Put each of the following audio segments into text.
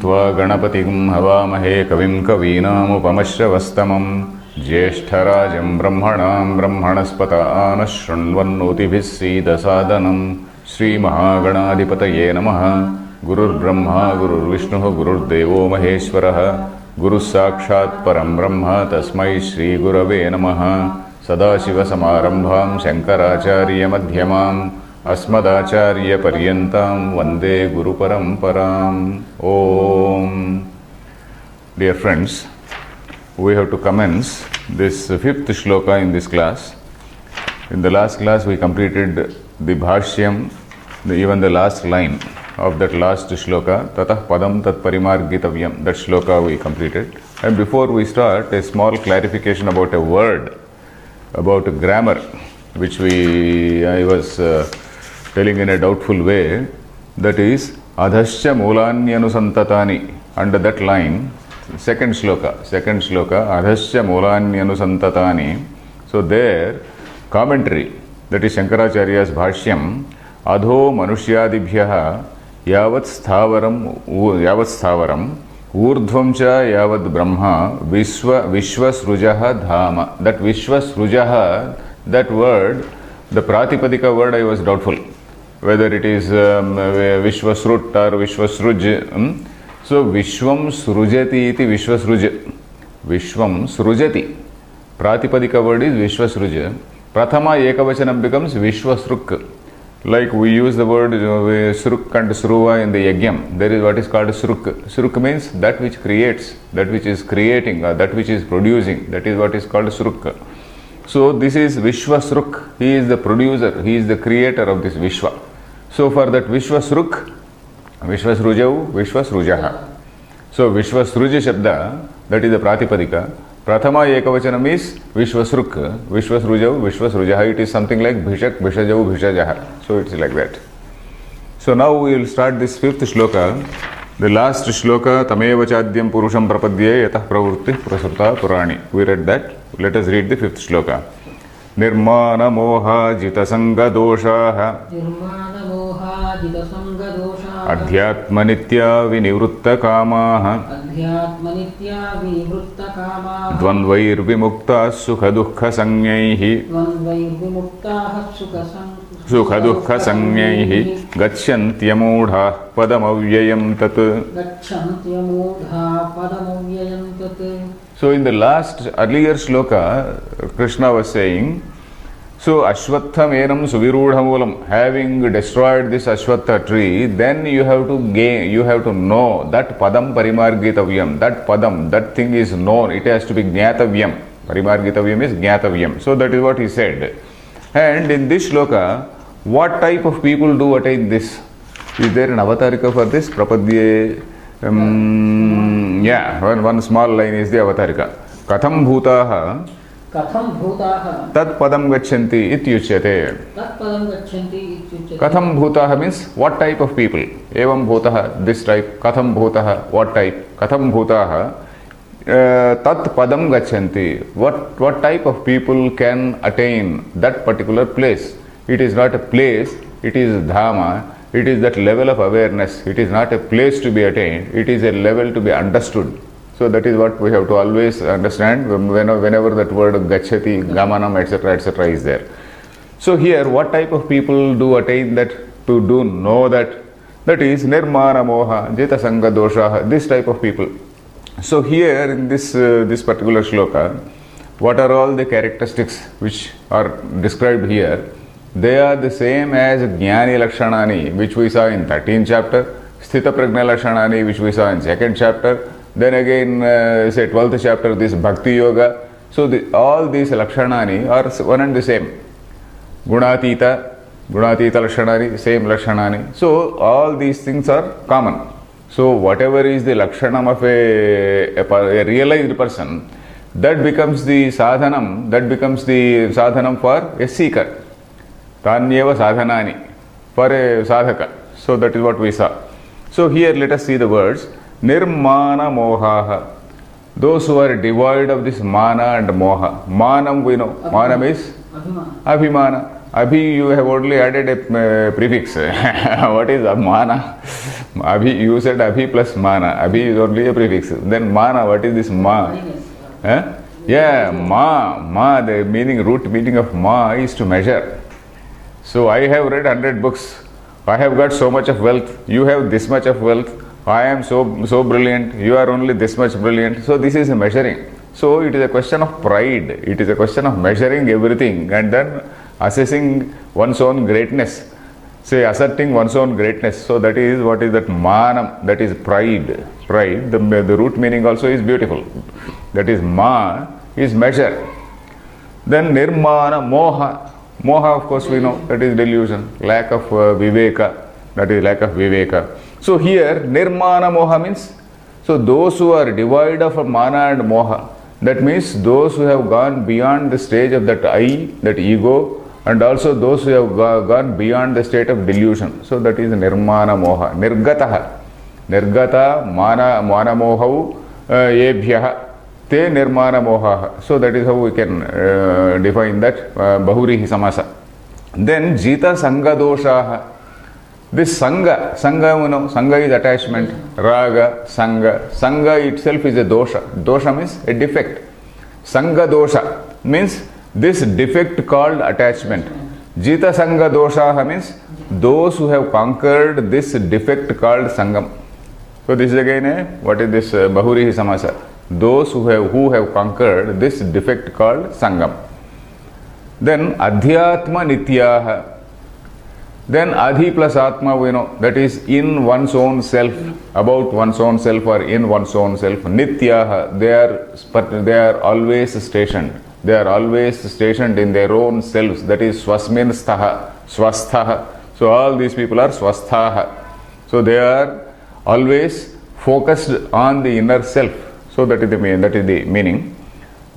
त्वा गणपतिं हवामहे कविं कवीनामुपमश्रवस्तमं ज्येष्ठराजं ब्रह्मणां ब्रह्मणस्पतान् शृण्वन्नोतिभिः सीदसादनं श्रीमहागणाधिपतये नमः। गुरुर्ब्रह्मा गुरुर्विष्णुः गुरुर्देवो महेश्वरः। गुरुः साक्षात् परं ब्रह्म तस्मै श्रीगुरवे नमः। सदाशिवसमारम्भां शङ्कराचार्यमध्यमाम् अस्मदाचार्यपर्यन्तां वन्दे गुरुपरम्पराम्। ॐ। Dear friends, we have to commence this fifth shloka in this class. In the last class we completed the bhashyam, even the last line of that last shloka, tatah padam tat parimargitavyam, that shloka we completed. And before we start, a small clarification about a word, about grammar, which I was telling in a doubtful way, that is adhasya molanyanusantatani. Under that line, second shloka, adhasya molanyanusantatani. So there, commentary, that is Shankaracharya's bhashyam, adho manushyadibhyaha yavat sthavaram urdhvamcha yavat brahma vishwasrujaha dhama. That vishwasrujaha, that word, the pratipadika word, I was doubtful whether it is Vishwasrut or Vishwasruj. So Vishwam Srujati iti Vishwasruj. Vishwam Srujati. Pratipadika word is Vishwasruj. Prathama Ekavachanam becomes Vishwasruk. Like we use the word Sruk and Sruva in the Yagyam. There is what is called Sruk. Sruk means that which creates, that which is creating, or that which is producing. That is what is called Sruk. So this is Vishwasruk. He is the producer, he is the creator of this Vishwa. So for that Vishwasruk, Vishwasrujau, Vishwasrujaha. So Vishwasruja Shabda, that is the Pratipadika. Prathama Ekavachanam is Vishwasruk, Vishwasrujau, Vishwasrujaha. It is something like Bhishak, Bhishajau, Bhishajaha. So it is like that. So now we will start this fifth shloka. The last shloka, Tamevachadyam Purusham Prapadye Yatah Pravurti Prasruta Purani. We read that. Let us read the fifth shloka. Nirmana moha jita sanga doshaha adhyatma nitya vinivruta kamaha dvandvair vimukta sukha dukha sangyaihi gacchantyamoodha padamavyayam tat. So in the earlier shloka, Krishna was saying, so Ashwattham enam suvirudhamulam, having destroyed this Ashwatha tree, then you have to gain, you have to know that padam parimargitavyam, that padam, that thing is known, it has to be gnatavyam. Parimargitavyam is gnatavyam. So that is what he said. And in this shloka, what type of people do attain this? Is there an avatarika for this? Prapadye. One small line is the avatarika. Katham bhutaha tat padam gacchanti ityuchyate. Katham bhutaha means what type of people? Evam bhutaha, this type. Katham bhutaha, what type? Katham bhutaha tat padam gacchanti. What type of people can attain that particular place? It is not a place, it is Dhamma. It is that level of awareness. It is not a place to be attained. It is a level to be understood. So that is what we have to always understand whenever that word gacchati, gamanam, etc., etc. is there. So here, what type of people do attain that, to do know that? That is nirmana moha, jeta sanga doshaha, this type of people. So here in this particular shloka, what are all the characteristics which are described here? They are the same as Jnani Lakshanani, which we saw in 13th chapter, Sthita Prajna Lakshanani, which we saw in 2nd chapter, then again, 12th chapter, this Bhakti Yoga. So all these Lakshanani are one and the same. Gunatita Lakshanani, same Lakshanani. So all these things are common. So whatever is the Lakshanam of a realized person, that becomes the sadhanam for a seeker. Tanyeva sadhanani, for a sadhaka. So that is what we saw. So here let us see the words. Nirmana mohaha. Those who are devoid of this mana and moha. Manam we know. Manam is? Abhimana. Abhi you have only added a prefix. What is mana? Abhi, you said abhi plus mana. Abhi is only a prefix. Then mana, what is this ma? Huh? Yeah, ma, the meaning, root meaning of ma is to measure. So I have read 100 books. I have got so much of wealth. You have this much of wealth. I am so brilliant. You are only this much brilliant. So this is a measuring. So it is a question of pride. It is a question of measuring everything and then assessing one's own greatness. Say, asserting one's own greatness. So that is, what is that? Manam, that is pride. Pride, the root meaning also is beautiful. That is, ma is measure. Then nirmana, moha. Moha, of course, we know, that is delusion, lack of viveka. That is lack of viveka. So here, nirmana moha means, so those who are devoid of mana and moha, that means those who have gone beyond the stage of that I, that ego, and also those who have gone beyond the state of delusion. So that is nirmana moha. Nirgataha. Nirgata mana mohav ebhyaha te nirmana mohaha. So that is how we can define that bahurihi samasa. Then jita sanga doshaha. This sanga, you know, sanga is attachment, raga, sanga. Sanga itself is a dosha. Dosha means a defect. Sanga dosha means this defect called attachment. Jita sanga doshaha means those who have conquered this defect called sangam. So this is again what is this bahurihi samasa? Those who have conquered this defect called sangam. Then adhyatma nityaha. Then adhi plus atma, we know, that is in one's own self, about one's own self or in one's own self. Nityaha, they are always stationed. They are always stationed in their own selves. That is swasmin staha, swasthaha. So all these people are swasthaha. So they are always focused on the inner self. So that is the meaning.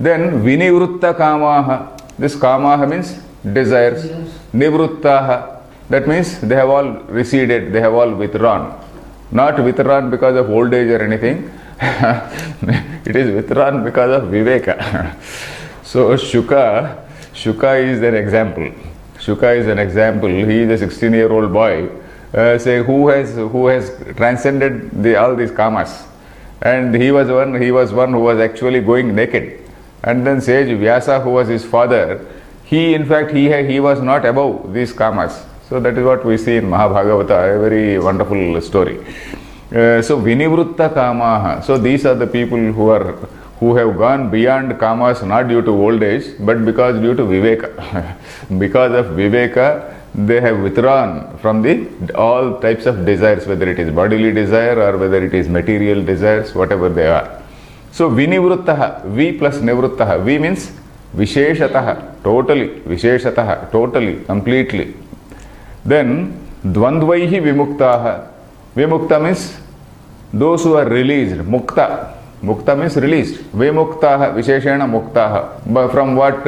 Then vinivrutta kamaha. This kamaha means desires. Nivruttaha. That means they have all receded, they have all withdrawn. Not withdrawn because of old age or anything. It is withdrawn because of viveka. So Shuka is an example. Shuka is an example. He is a 16-year-old boy, say who has transcended all these kamas, and he was one who was actually going naked. And then sage Vyasa, who was his father, he was not above these kamas. So that is what we see in Mahabhagavata, a very wonderful story. So vinivrutta kamaha. So these are the people who have gone beyond kamas, not due to old age, but because due to viveka. Because of viveka, they have withdrawn from the all types of desires, whether it is bodily desire or whether it is material desires, whatever they are. So vinivruttaha, vi plus nivruttaha. Vi means visheshataha, totally, visheshataha, totally, completely. Then dvandvaihi vimuktaha. Vimukta means those who are released. Mukta. Mukta means released. Vimuktaha, visheshena muktaha. From what?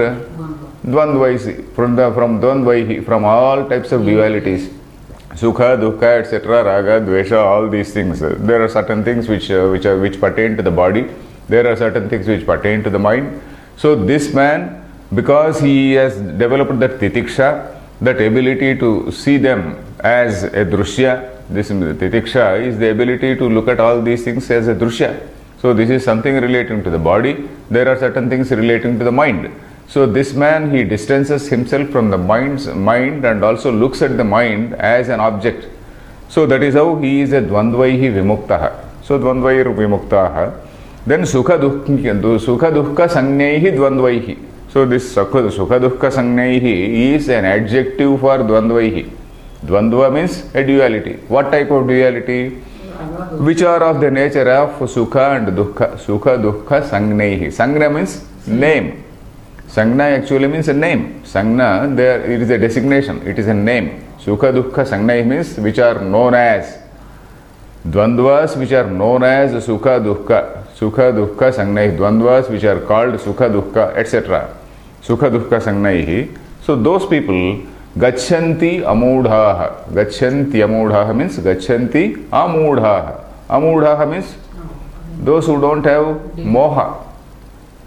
Dvandvaihi. From dvandvaihi. From all types of dualities. Sukha, dukha, etc. Raga, dvesha, all these things. There are certain things which pertain to the body. There are certain things which pertain to the mind. So this man, because he has developed that titiksha, that ability to see them as a drishya, this titiksha is the ability to look at all these things as a drishya. So this is something relating to the body. There are certain things relating to the mind. So this man, he distances himself from the mind and also looks at the mind as an object. So that is how he is a dvandvaihi vimuktaha. So dvandvair vimuktaha. Then sukha dukkha sangnaihi dvandvaihi. So this sukha dukkha sangnaihi is an adjective for dvandvaihi. Dvandva means a duality. What type of duality? Which are of the nature of sukha and dukkha. Sukha dukkha sangnaihi. Sangna means name. Sangna actually means a name. Sangna, there it is a designation. It is a name. Sukha dukkha sangnaihi means which are known as. Dvandvas which are known as sukha dukkha. Sukha dukkha sangnaihi. Dvandvas which are called sukha dukkha, etc. Sukha dukkha sangnaihi. So those people gachanti amudhaha means gachanti amudhaha. Amudhaha means those who don't have moha.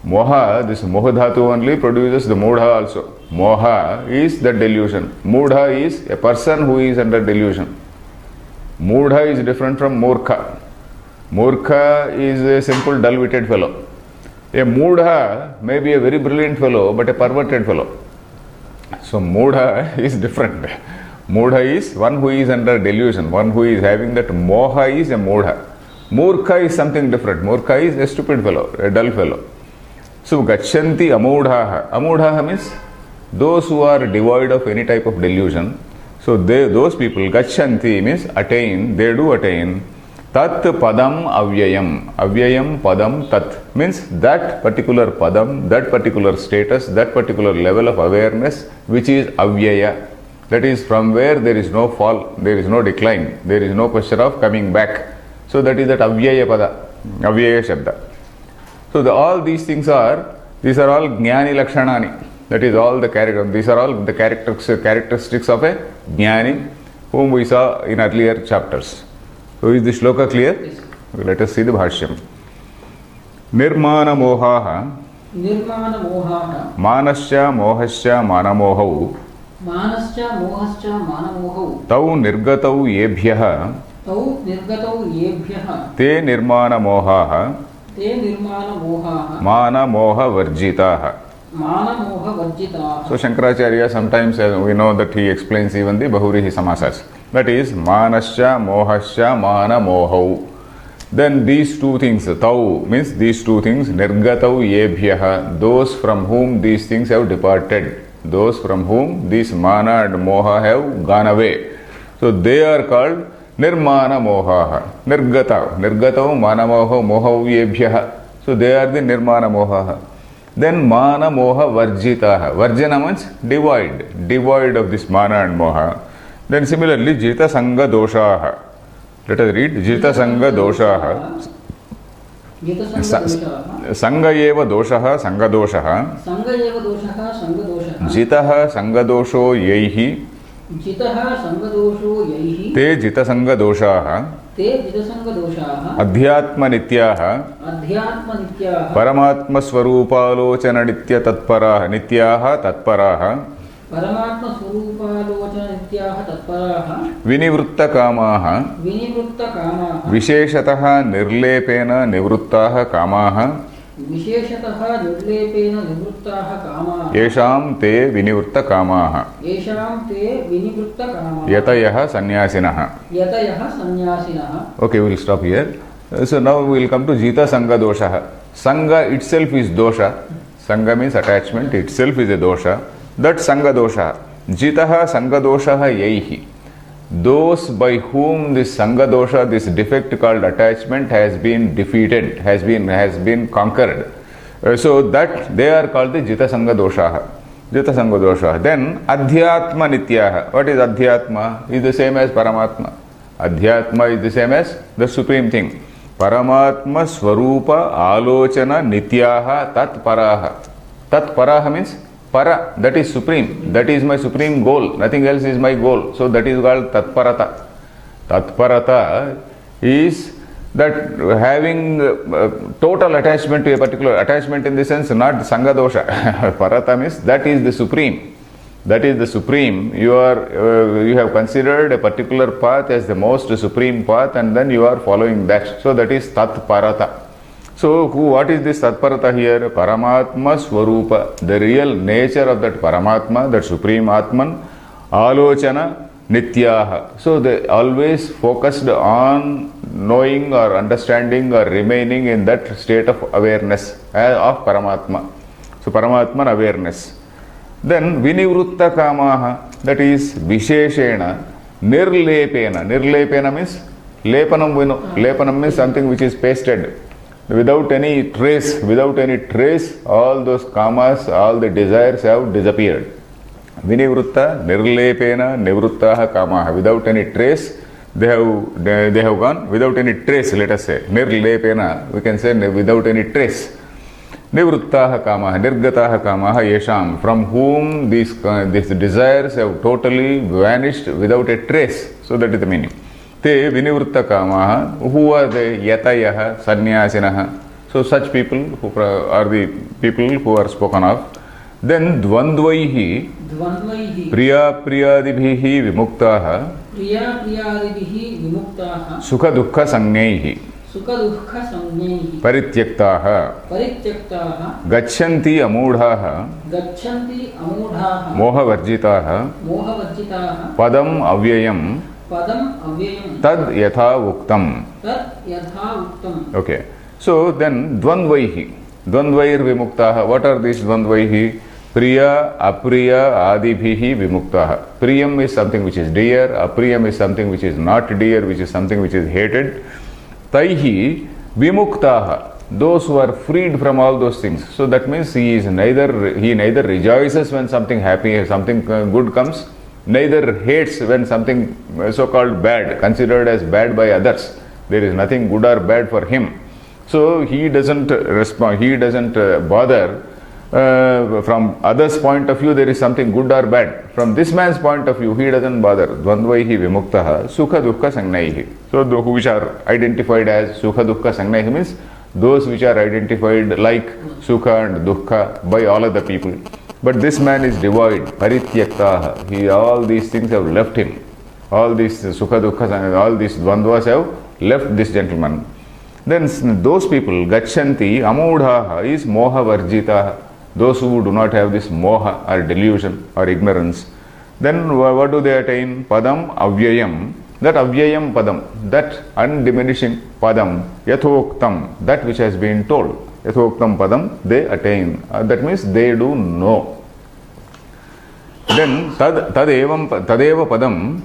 Moha, this moha dhatu only produces the mudha also. Moha is the delusion. Mudha is a person who is under delusion. Mudha is different from Murkha. Murkha is a simple, dull-witted fellow. A Mudha may be a very brilliant fellow, but a perverted fellow. So Mudha is different. Mudha is one who is under delusion, one who is having that moha is a Mudha. Murkha is something different. Murkha is a stupid fellow, a dull fellow. So gacchanti amudhaha. Amudhaha means those who are devoid of any type of delusion. So they, those people, gacchanti means attain, they do attain. Tat padam avyayam. Avyayam padam tat means that particular padam, that particular status, that particular level of awareness which is avyaya. That is from where there is no fall, there is no decline, there is no question of coming back. So that is that avyaya pada, avyaya shabda. So the, all these things are, these are all jnani lakshanani. That is all the character, these are all the characteristics of a jnani whom we saw in earlier chapters. So is the shloka clear? Yes. Let us see the bhashyam. Nirmana mohaha, nirmana mohaha, manasya mohasya manamohau, manasya mohasya manamohau, tau nirgatau yebhyaha, tau nirgatau yebhyaha, te nirmana mohaha, te nirmana mohaha, mana moha varjitaha. So Shankaracharya, sometimes we know that he explains even the Bahurihi Samasas. That is, manasya, mohasya, mana, mohau. Then these two things, tau means these two things, nirgatau yebhyaha, those from whom these things have departed. Those from whom these mana and moha have gone away. So they are called nirmana mohaha, nirgatau, nirgatau, mana, mohau, mohau yebhyaha. So they are the nirmana mohaha. Then mana moha varjitaha. Varjana means devoid, devoid of this mana and moha. Then similarly, jita sanga doshaha. Let us read jita sanga doshaha. Sanga eva doshaha, sanga doshaha. Sanga eva doshaha, sanga doshaha. Jitaha sanga dosho yaihi. Jitaha sanga dosho yaihi. Te jita sanga doshaha. अध्यात्म नित्याः परमात्म स्वरूपालोचन नित्य तत्पराः नित्याः तत्पराः परमात्म स्वरूपालोचन नित्याः तत्पराः विनिवृत्तकामाः विनिवृत्तकामाः विशेषतः निर्लेपेन निवृत्ताः कामाः विशेषतः निर्लेपेन निवृत्ताः कामाः येषां ते विनिवृत्तकामाः यतयः सन्यासिनः. Okay, we will stop here. So now we will come to jita sanga dosha. Sanga itself is dosha. Sanga means attachment, itself is a dosha. That sanga dosha. Jitaha sanga dosha yaihi. Those by whom this sanga dosha, this defect called attachment has been defeated, has been conquered. So that they are called the jita sanga dosha. Jita sanga dosha. Then adhyatma nityaha. What is adhyatma? Is the same as paramatma. Adhyatma is the same as the supreme thing. Paramatma swarupa alochana nityaha tat paraha. Tat paraha means para, that is supreme, that is my supreme goal, nothing else is my goal. So that is called tatparata. Tatparata is that having total attachment to a particular attachment, in the sense not sanga dosha. Parata means that is the supreme. That is the supreme. You are you have considered a particular path as the most supreme path, and then you are following that. So that is tatparata. So, what is this Tatparata here? Paramatma Swarupa, the real nature of that Paramatma, that Supreme Atman, Alochana Nityaha. So, they always focused on knowing or understanding or remaining in that state of awareness of Paramatma. So, Paramatman awareness. Then, Vinivruta Kamaha, that is Visheshena, Nirlepena. Nirlepena means Lepanam Vino. Lepanam means something which is pasted. Without any trace, all those kamas, all the desires have disappeared. Vinivruta, nirlepena, nivruttaha kamaha. Without any trace, they have gone. Without any trace, let us say. Nirlepena, we can say without any trace. Nivruttaha kamaha, nirgataha kamaha yesham. From whom these desires have totally vanished without a trace. So that is the meaning. Te vinivruta kamaha, who are the yatayaha, sannyasinaha. So such people who are the people who are spoken of. Then dvandvaihi, priya priyadibhihi vimuktaha, Priya priyadibihi vimuktaha Sukha dukha sangneihi Parityaktaha Gacchanti amūdhaha Mohavarjitaha Padam avyayam Tad yatha uktam. Okay. So then dvandvaihi. Dvandvair vimuktaha. What are these dvandvaihi? Priya, apriya, adibhihi vimuktaha. Priyam is something which is dear. Apriyam is something which is not dear, which is something which is hated. Taihi vimuktaha. Those who are freed from all those things. So that means he neither rejoices when something happy, something good comes, neither hates when something so-called bad, considered as bad by others. There is nothing good or bad for him. So he doesn't respond, he doesn't bother. From others' point of view, there is something good or bad. From this man's point of view, he doesn't bother. Dvandvaihi vimuktaha sukha dukkha sangnaihi. So, which are identified as sukha dukkha sangnaihi means those which are identified like sukha and dukkha by all other people. But this man is devoid. Parityaktaha. He, all these things have left him. All these sukha dukkha sangnaihi, all these dvandvas have left this gentleman. Then those people, gacchanti amūdhaha is mohavarjitaha. Those who do not have this moha or delusion or ignorance, then what do they attain? Padam avyayam, that avyayam padam, that undiminishing padam, yathoktam, that which has been told, yathoktam padam, they attain. That means they do know. Then tadeva padam,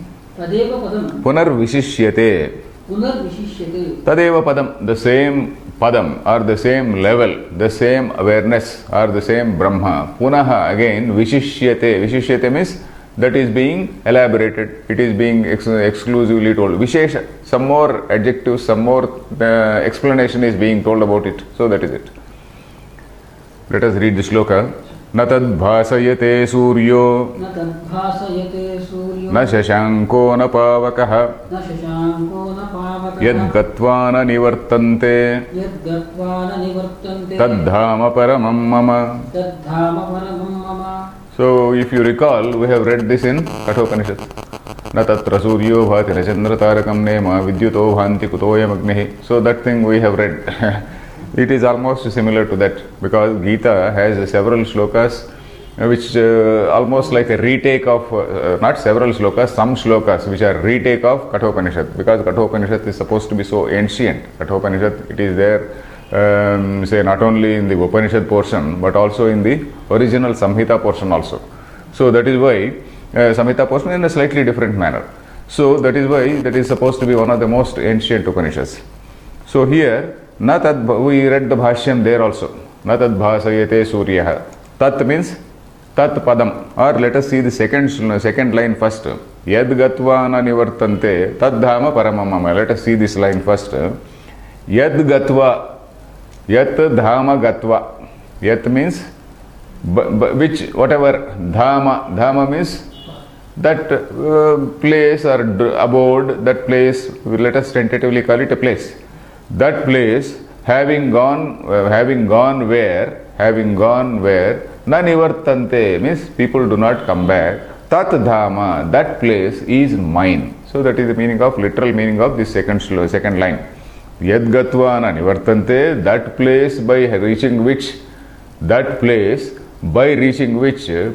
punarvishishyate, tadeva padam, the same padam are the same level, the same awareness or the same Brahma. Punaha again vishishyate. Vishishyate means that is being elaborated. It is being exclusively told. Vishesha. Some more adjectives, some more explanation is being told about it. So that is it. Let us read the shloka. Na tad bhasayate suryo, na shashanko na pavakaha, yad gatvana nivartante, tad dhama paramam mama. So if you recall, we have read this in Kathopanishad. Na tatra suryo bhati na chandra tarakam nema vidyuto bhanti kutoyam agnihi. So that thing we have read. It is almost similar to that because Gita has several shlokas which almost like a retake of, not several shlokas, some shlokas which are retake of Kathopanishad, because Kathopanishad is supposed to be so ancient. Kathopanishad, it is there, say not only in the Upanishad portion but also in the original Samhita portion also. So that is why Samhita portion in a slightly different manner. So that is why that is supposed to be one of the most ancient Upanishads. So here, na tad, we read the bhashyam there also. Na tad bhasayate suryaha. Tat means tat padam. Or let us see the second line first. Yad gatvana nivartante tad dhama paramamama. Let us see this line first. Yad gatva. Yat dhama gatva. Yat means which, whatever. Dhama. Dhama means that place or abode, that place. Let us tentatively call it a place. That place having gone where na nivartante means people do not come back. Tat dhama, that place is mine. So that is the meaning of, literal meaning of this second line. Yad gatva na nivartante, that place by reaching which,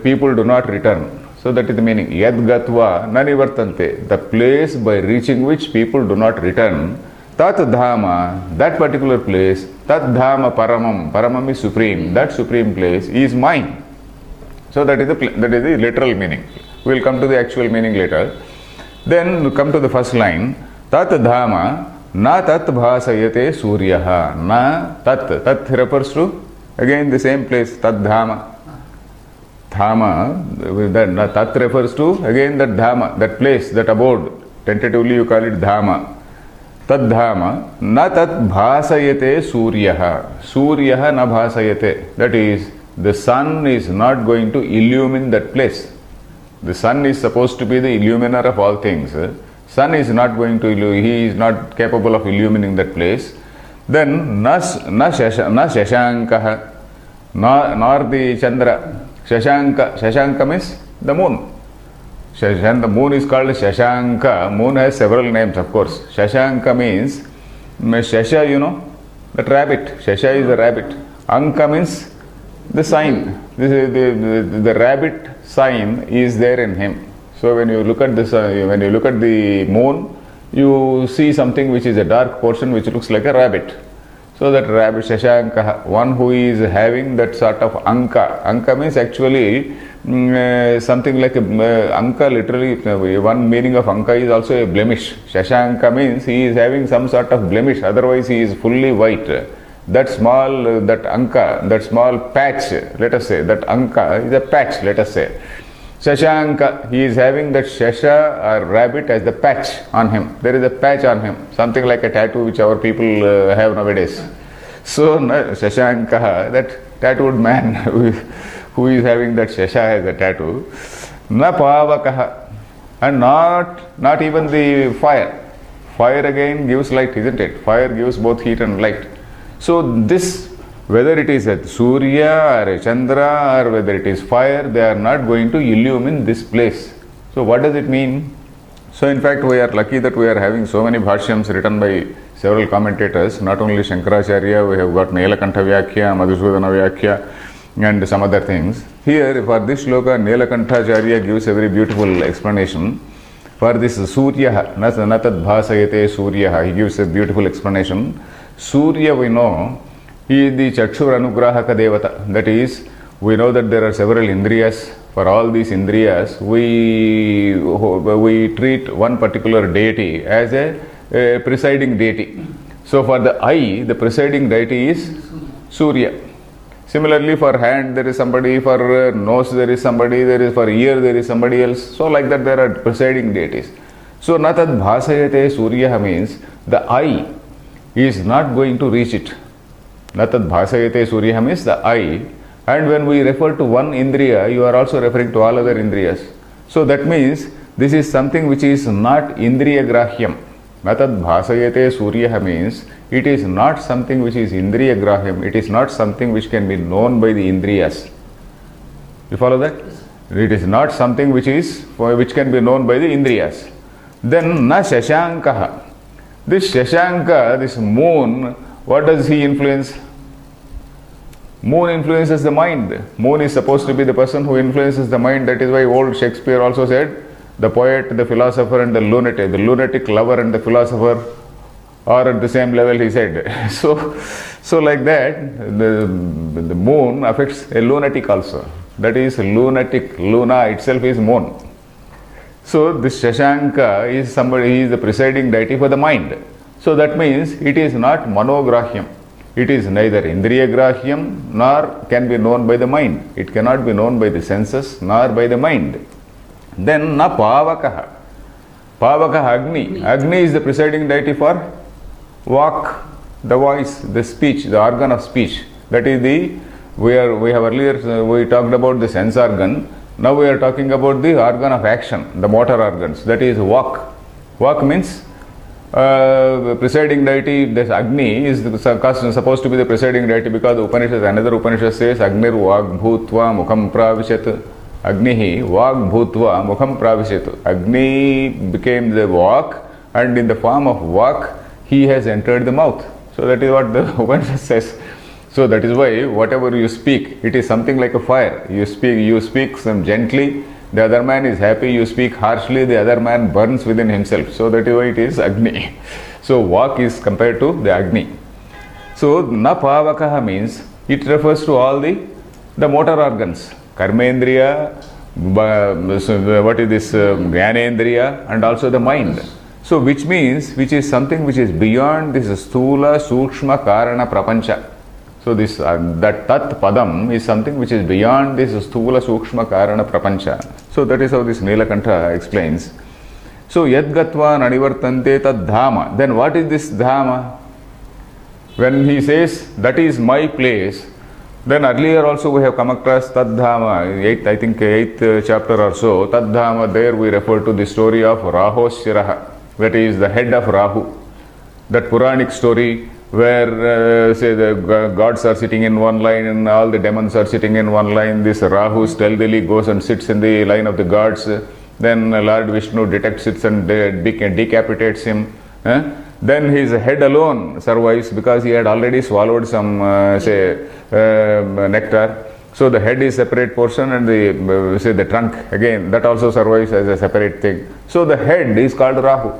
people do not return. So that is the meaning. Yad gatva na nivartante, the place by reaching which people do not return. Tat dhama, that particular place, tat dhama paramam, paramam is supreme, that supreme place is mine. So that is the literal meaning. We will come to the actual meaning later. Then we'll come to the first line. Tat dhama, na tat bhasayate suryaha, na tat. Tat refers to, again the same place, tat dhama. Dhama, tat refers to, again that dhama, that place, that abode. Tentatively you call it dhama. Tad dhama na tat bhasayate suryaha. Suryaha na bhasayate. That is, the sun is not going to illumine that place. The sun is supposed to be the illuminer of all things. Sun is not going to illumine. He is not capable of illumining that place. Then na shashankaha. Nor the Chandra. Shashanka. Shashanka means the moon. And the moon is called Shashanka. Moon has several names, of course. Shashanka means Shasha, you know, that rabbit. Shasha is a rabbit. Anka means the sign. This is the rabbit sign is there in him. So when you look at this, when you look at the moon, you see something which is a dark portion which looks like a rabbit. So that rabbit Shashanka, one who is having that sort of Anka. Anka means actually something like a Anka, literally one meaning of Anka is also a blemish. Shashanka means he is having some sort of blemish, otherwise he is fully white. That small, that Anka, that small patch, let us say, that Anka is a patch, let us say. Shashanka, he is having that Shasha or rabbit as the patch on him. There is a patch on him, something like a tattoo which our people have nowadays. So, Shashanka, that tattooed man who is having that Shasha as a tattoo, na pavakaha, and not even the fire. Fire again gives light, isn't it? Fire gives both heat and light. So, this, whether it is a Surya or a Chandra or whether it is fire, they are not going to illumine this place. So what does it mean? So in fact we are lucky that we are having so many bhashyams written by several commentators, not only Shankaracharya, we have got Nīlakaṇṭha Vyākhya, Madhusudana Vyākhya and some other things. Here for this shloka Nīlakaṇṭhācārya gives a very beautiful explanation. For this Surya, na tad bhāsayate Surya, he gives a beautiful explanation. Surya we know, he is the Chakshur Anugrahaka Devata. That is, we know that there are several Indriyas. For all these Indriyas, we treat one particular deity as a presiding deity. So for the eye, the presiding deity is Surya. Similarly, for hand there is somebody, for nose there is somebody, there is for ear there is somebody else. So like that there are presiding deities. So na tad bhasayate Surya means the eye is not going to reach it. Natad bhasayate Suryaham is the eye, and when we refer to one Indriya, you are also referring to all other Indriyas. So that means this is something which is not Indriya grahyam. Natad bhasayate Suryaham means it is not something which is Indriya grahyam, it is not something which can be known by the Indriyas. You follow that? It is not something which can be known by the Indriyas. Then na Shashankaha. This Shashanka, this moon, what does he influence? Moon influences the mind. Moon is supposed to be the person who influences the mind. That is why old Shakespeare also said, the poet, the philosopher and the lunatic lover and the philosopher are at the same level, he said. So like that, the moon affects a lunatic also. That is lunatic, luna itself is moon. So this Shashanka is somebody, he is the presiding deity for the mind. So that means it is not manograhyam. It is neither indriya grahyam nor can be known by the mind. It cannot be known by the senses nor by the mind. Then na pavakaha. Pavakaha agni. Agni is the presiding deity for vak, the voice, the speech, the organ of speech. That is the, we talked about the sense organ. Now we are talking about the organ of action, the motor organs. That is vak. Vak means presiding deity, this Agni is supposed to be the presiding deity because the Upanishad, another Upanishad says Agnir Vag Bhutva Mukham Pravishat. Agnihi Vag Bhutva Mukham Pravishat. Agni became the Vak, and in the form of Vak he has entered the mouth. So that is what the Upanishad says. So that is why whatever you speak, it is something like a fire. You speak some gently. The other man is happy, you speak harshly, the other man burns within himself. So that is why it is Agni. So Vak is compared to the Agni. So na pavakaha means it refers to all the motor organs. Karmendriya, Gyanendriya and also the mind. So which means, which is something which is beyond this Sthula, Sukshma, Karana, Prapancha. So this that Tat Padam is something which is beyond this Sthula Sukshma Karana Prapancha. So that is how this Nīlakaṇṭha explains. So Yad Gatva Nanivartante Tad Dhama. Then what is this Dhama? When he says that is my place, then earlier also we have come across Tad Dhama, eighth chapter or so. Tad Dhama, there we refer to the story of Rahoshiraha, that is the head of Rahu. That Puranic story, where say the gods are sitting in one line and all the demons are sitting in one line. This Rahu stealthily goes and sits in the line of the gods Then Lord Vishnu detects it and decapitates him. Then his head alone survives because he had already swallowed some, nectar. So the head is separate portion, and the the trunk again, that also survives as a separate thing. So the head is called Rahu.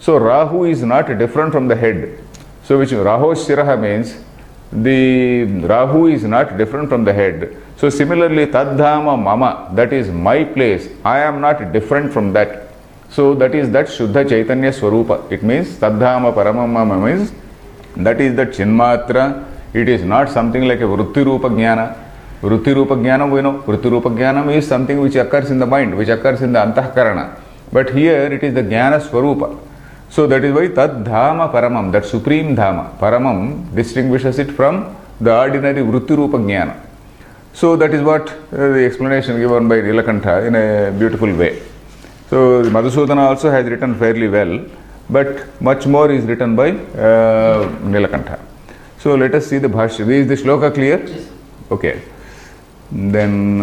So Rahu is not different from the head. So which Raho Shiraha means the Rahu is not different from the head. So similarly Taddhama Mama, that is my place. I am not different from that. So that is that Shuddha Chaitanya Swarupa. It means Taddhama Paramama means that is the Chinmatra. It is not something like a Vritti Rupa Jnana. Vritti Rupa Jnanam, we know, Vritti Rupa Jnanam is something which occurs in the mind, which occurs in the Antahkarana. But here it is the Jnana Swarupa. So that is why Tad Dhama Paramam, that Supreme Dhama, Paramam distinguishes it from the ordinary Vritti Rupa Jnana. So that is what the explanation given by Nīlakaṇṭha in a beautiful way. So Madhusudana also has written fairly well, but much more is written by Nīlakaṇṭha. So let us see the Bhashya. Is the shloka clear? Okay. Then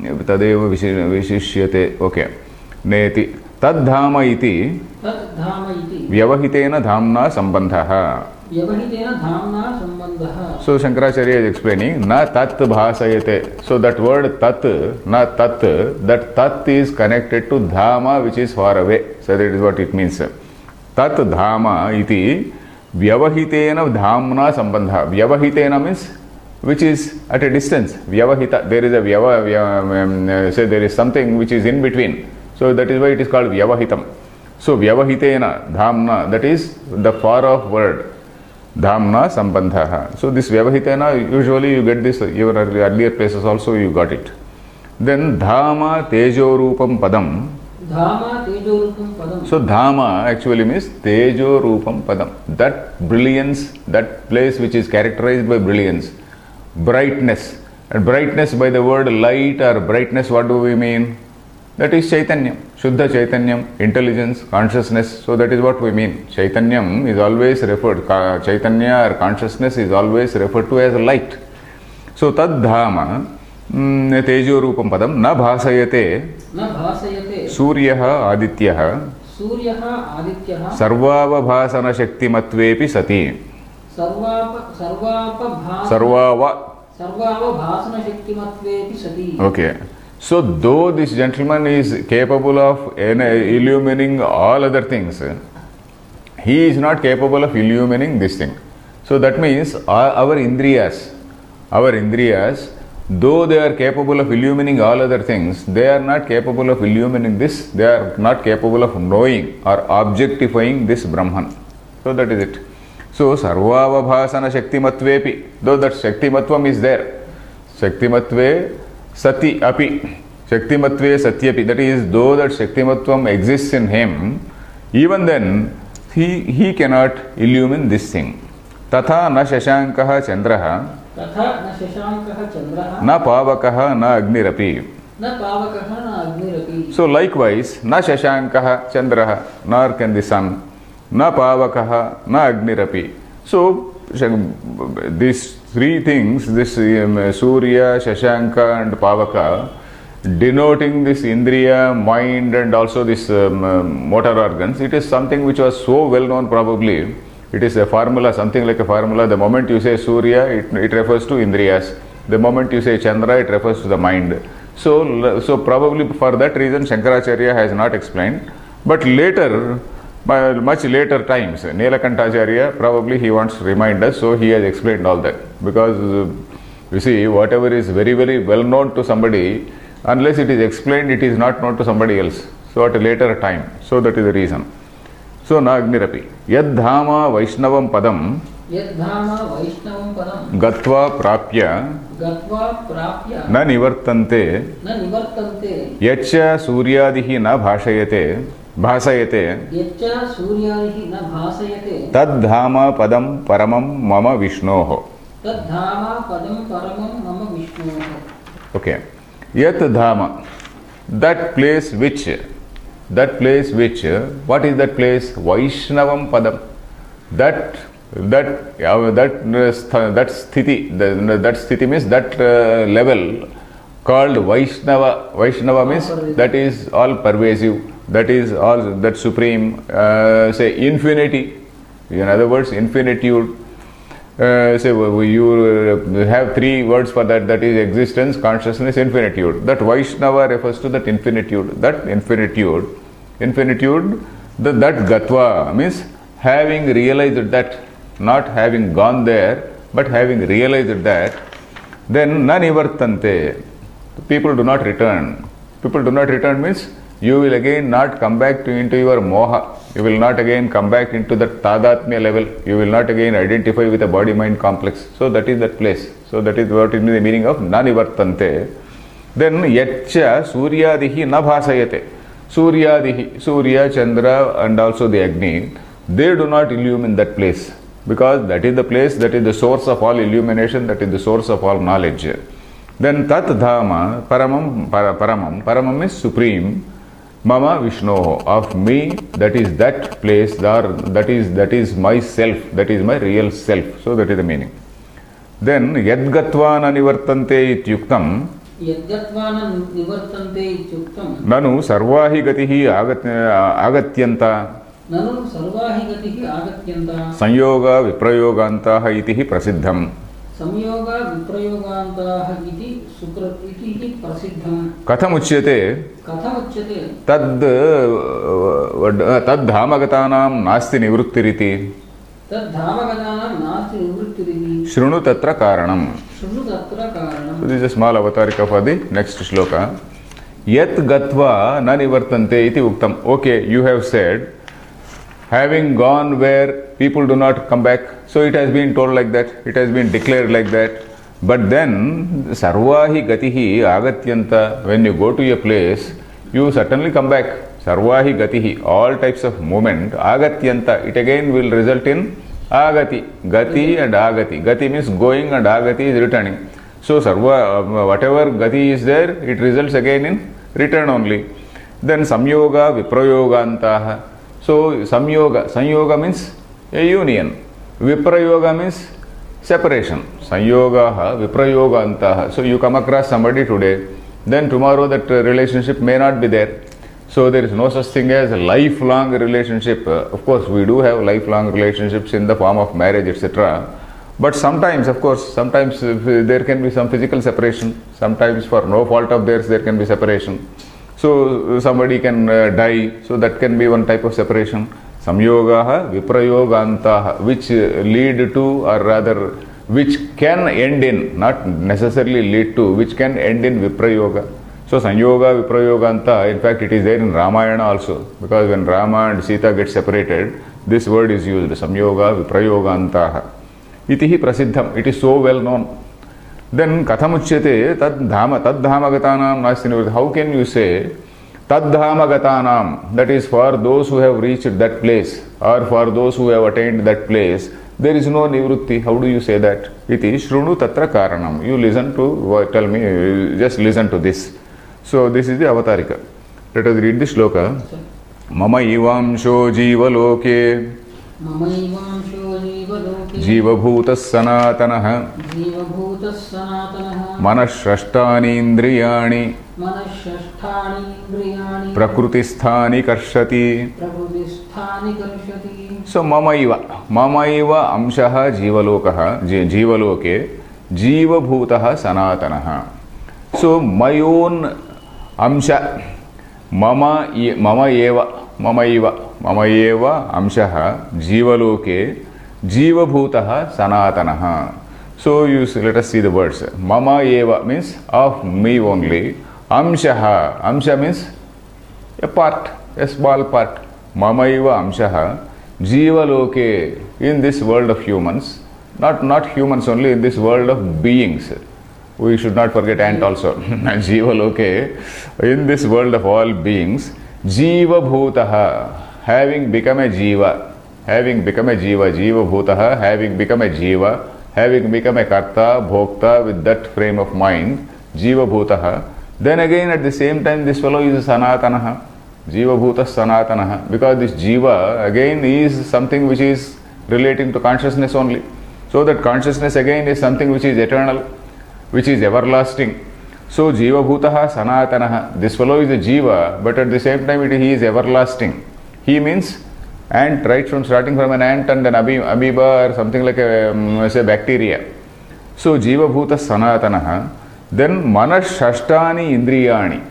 Tadeva Vishishyate, okay. Neti Taddhama iti Vyavahitena Dhamna Sambandhaha. So Shankaracharya is explaining na tat bhasayate. So that word tat, na tat, that tat is connected to dhama which is far away. So that is what it means. Tat dhama iti Vyavahitena Dhamna Sambandhaha. Vyavahitena means which is at a distance. Vyavahita, there is a say there is something which is in between. So that is why it is called Vyavahitam. So Vyavahitena Dhamna, that is the far off word. Dhamna Sambandhaha. So this Vyavahitena, usually you get this, your earlier places also you got it. Then Dhama Tejo Rupam Padam. Dhama Tejo Rupam Padam. So Dhama actually means Tejo Rupam Padam. That brilliance, that place which is characterized by brilliance. Brightness, and brightness by the word light or brightness, what do we mean? That is Chaitanyam, Shuddha Chaitanyam, intelligence, consciousness. So that is what we mean. Chaitanyam is always referred, Chaitanya or consciousness is always referred to as light. So tad dhama tejo rupam padam na bhasayate suryaha adityaha sarvavabhasana shakti matvepi sati. Okay. So though this gentleman is capable of illumining all other things, he is not capable of illumining this thing. So that means our indriyas, though they are capable of illumining all other things, they are not capable of illumining this. They are not capable of knowing or objectifying this Brahman. So that is it. So, Sarvavabhasana Shakti Matvepi, though that Shakti Matvam is there. Shakti Matve Sati Api, Shakti Matve Satyapi, that is, though that Shakti Matvam exists in him, even then he cannot illumine this thing. Tatha na Shashankaha Chandraha, na Pavakaha na Agnirapi. So, likewise, na Shashankaha Chandraha, nor can the sun. Na Pavakaha, na Agnirapi. So, these three things, this Surya, Shashanka and Pavaka, denoting this Indriya, mind and also this motor organs, it is something which was so well known probably. It is a formula, something like a formula. The moment you say Surya, it refers to Indriyas. The moment you say Chandra, it refers to the mind. So probably for that reason, Shankaracharya has not explained. But later, by much later times, Nīlakaṇṭhācārya, probably he wants to remind us, so he has explained all that. Because you see, whatever is very, very well known to somebody, unless it is explained, it is not known to somebody else. So at a later time, so that is the reason. So Nagnirapi, Yadhama Vaishnavam Padam, Gatva Prapya Na Nivartante Yacha Suryadihi Na Bhashayate Bhasayate Tad Dhama Padam Paramam Mama Vishnoho. Okay. Yat Dhama, that place which, what is that place? Vaishnavam Padam. That sthiti means that level called Vaishnava. Vaishnava means that is all pervasive, that is all that supreme, say infinity. In other words, infinitude. Say you have three words for that, that is existence, consciousness, infinitude. That Vaishnava refers to that infinitude. That infinitude, that Gatva means having realized that, not having gone there, but having realized that, then na nivartante. People do not return. People do not return means you will again not come back to into your moha. You will not again come back into the tadatmya level. You will not again identify with the body-mind complex. So that is that place. So that is what is the meaning of na nivartante. Then yatcha suryadihi na bhasayate. Suryadihi, Surya, Chandra and also the Agni, they do not illumine that place. Because that is the place, that is the source of all illumination, that is the source of all knowledge. Then tat dhama, paramam, paramam is supreme, mama Vishnu, of me, that is that place, that is myself, that is my real self. So that is the meaning. Then yadgatvana nivartante ityuktam, nanu sarvahi gatihi agatyanta, Sanyoga Viprayogantaha itihi prasiddham. Sanyoga Viprayogantaha iti sukra iti prasiddham. Kathamuchyate. Kathamuchyate. Tad dhamagatanaam nasti nivrittiriti. Tad dhamagatanaam nasti nivrittiriti. Shrunu tatra karanam. Shrunu tatra karanam. So this is a small avatarika for the next shloka. Yat gatva na nivartante iti uktam. Okay, you have said, having gone where people do not come back, so it has been told like that, it has been declared like that. But then, sarvahi gatihi agatyanta, when you go to a place, you certainly come back. Sarvahi gatihi, all types of movement, agatyanta, it again will result in agati, gati and agati. Gati means going and agati is returning. So, sarva, whatever gati is there, it results again in return only. Then, samyoga viprayogantaha. So, Samyoga means a union. Viprayoga means separation. Samyogaha, Viprayogantaha. So, you come across somebody today, then tomorrow that relationship may not be there. So, there is no such thing as a lifelong relationship. Of course, we do have lifelong relationships in the form of marriage, etc. But sometimes, of course, sometimes there can be some physical separation. Sometimes for no fault of theirs, there can be separation. So, somebody can die, so that can be one type of separation. Samyogaha viprayogantaha, which lead to, or rather, which can end in, not necessarily lead to, which can end in viprayoga. So, samyoga viprayogantaha, in fact, it is there in Ramayana also. Because when Rama and Sita get separated, this word is used, samyoga viprayogantaha. Itihi prasiddham, it is so well known. Then kathamuchyate tad dhama gatanam nastinivartha. How can you say tad dhama gatanam? That is for those who have reached that place or for those who have attained that place. There is no nivrutti. How do you say that? Iti shrunu tatra karanam. You listen to, tell me, just listen to this. So this is the avatarika. Let us read this shloka. Mama ivamsho jiva loke. Mama ivamsho jiva loke. Jivabhutas sanatanaha, manashrashtani indriyani, prakrutisthani karshati. So, mama iva amshaha jivalokaha, jivaloke, jivabhutaha sanatanaha. So, my own amsha, mama eva amshaha jivaloke, Jiva Bhutaha Sanatanaha. So you let us see the words. Mama Eva means of me only. Amshaha. Amsha means a part, a small part. Mama Eva Amshaha. Jiva Loke. In this world of humans. Not humans only, in this world of beings. We should not forget ant also. Jiva Loke. In this world of all beings. Jiva Bhutaha. Having become a Jiva. Having become a jiva, jiva bhutaha, having become a jiva, having become a karta, bhokta, with that frame of mind, jiva bhutaha. Then again at the same time this fellow is a sanatanaha, jiva bhuta sanatanaha, because this jiva again is something which is relating to consciousness only. So that consciousness again is something which is eternal, which is everlasting. So Jiva Bhutaha Sanatanaha, this fellow is a Jiva, but at the same time he is everlasting. He means ant, right, from starting from an ant and an amoeba or something like a say bacteria. So Jiva Bhuta Sanatanaha. Then Manas Shashtani Indriyani.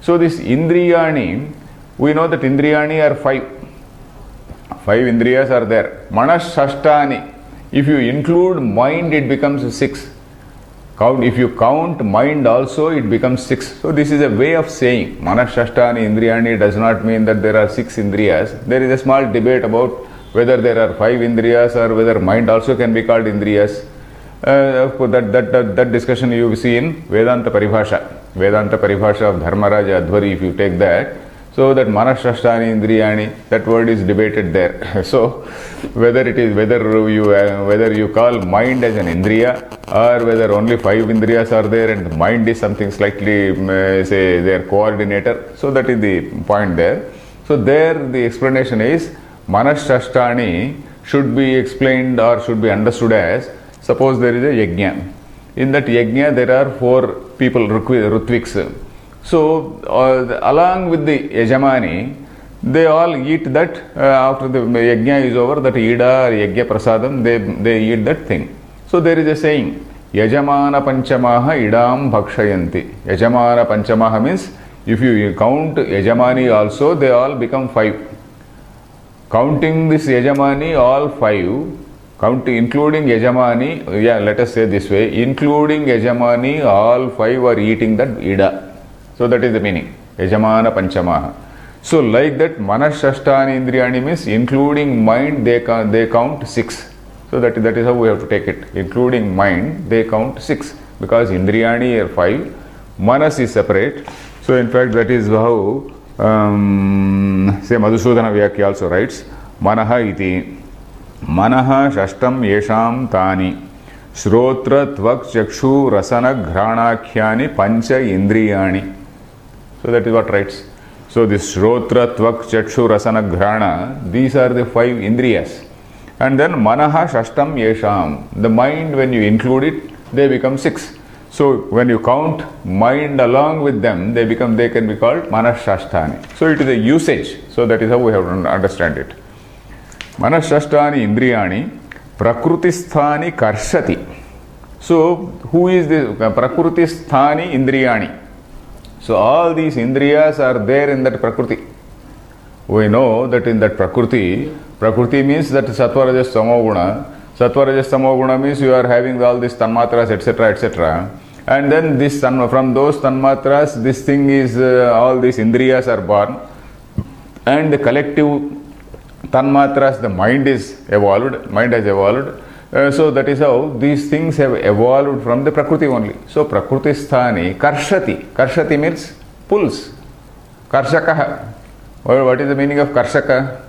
So this Indriyani, we know that Indriyani are five. Five Indriyas are there. Manas Shashtani. If you include mind, it becomes six. Count, if you count mind also, it becomes six. So this is a way of saying Manas Shashtani Indriyani does not mean that there are six Indriyas. There is a small debate about whether there are five Indriyas or whether mind also can be called Indriyas. That discussion you see in Vedanta Paribhasha. Vedanta Paribhasha of Dharmaraja Adhvari, if you take that. So that Manas Shashtani Indriyani, that word is debated there. So whether you call mind as an Indriya, or whether only five Indriyas are there and mind is something slightly say their coordinator. So that is the point there. So there the explanation is Manas Shashtani should be explained or should be understood as, suppose there is a yajna. In that yajna there are four people, Ritviks. So along with the Yajamani, they all eat that after the yajna is over, that Ida or Yajna Prasadam, they eat that thing. So there is a saying, Yajamana Panchamaha Idam Bhakshayanti. Yajamana Panchamaha means if you count Yajamani also, they all become five. Counting this Yajamani, all five. Including Yajamani, let us say this way, including Yajamani, all five are eating that Ida. So that is the meaning, Yajamana Panchamaha. So like that, Manas Shashtani Indriyani means including mind, they count six. So that is how we have to take it. Including mind, they count six, because Indriyani are five, Manas is separate. So in fact, that is how, say Madhusudana Vyaki also writes, Manaha iti. Manaha Shashtam Yesham Tani Shrotra Tvak Chakshu Rasana Ghranaakhyani Pancha Indriyani. So that is what writes. So this Shrotra Tvak Chakshu Rasana Ghrana, these are the five Indriyas. And then Manaha Shashtam Yesham, the mind, when you include it, they become six. So when you count mind along with them, they can be called Manas Shashtani. So it is a usage. So that is how we have to understand it. Manas Shashtani Indriyani Prakrutisthani Karshati. So who is this Prakrutisthani Indriyani? So all these Indriyas are there in that Prakriti. We know that in that Prakriti, Prakriti means that Sattva-rajas Samoguna. Sattva-rajas Samoguna means you are having all these tanmatras, etc., etc. And then this from those tanmatras, this thing is, all these Indriyas are born. And the collective tanmatras, the mind is evolved, mind has evolved. So that is how these things have evolved from the Prakriti only. So Prakrutisthani Karshati. Karshati means pulls. Karshakaha. Well, what is the meaning of Karshaka?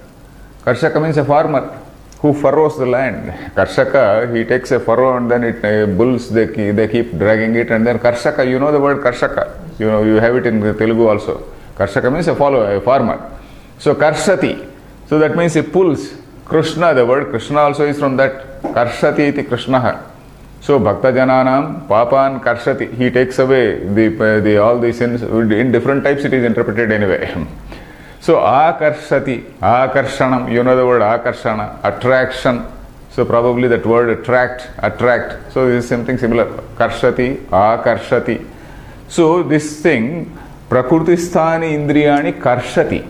Karshaka means a farmer who furrows the land. Karshaka, he takes a furrow and then it bulls, they keep dragging it, and then Karshaka, you know the word Karshaka. You know, you have it in Telugu also. Karshaka means a farmer. So Karshati. So that means it pulls. Krishna, the word Krishna also is from that. Karshati iti Krishnaha. So Bhakta Jananam Papan Karshati. He takes away all the sins. In different types it is interpreted anyway. So Akarshati, Akarshanam. You know the word Akarshana, attraction. So probably that word attract. So this is something similar. Karshati, Akarshati. So this thing, Prakrutisthani Indriyani Karshati.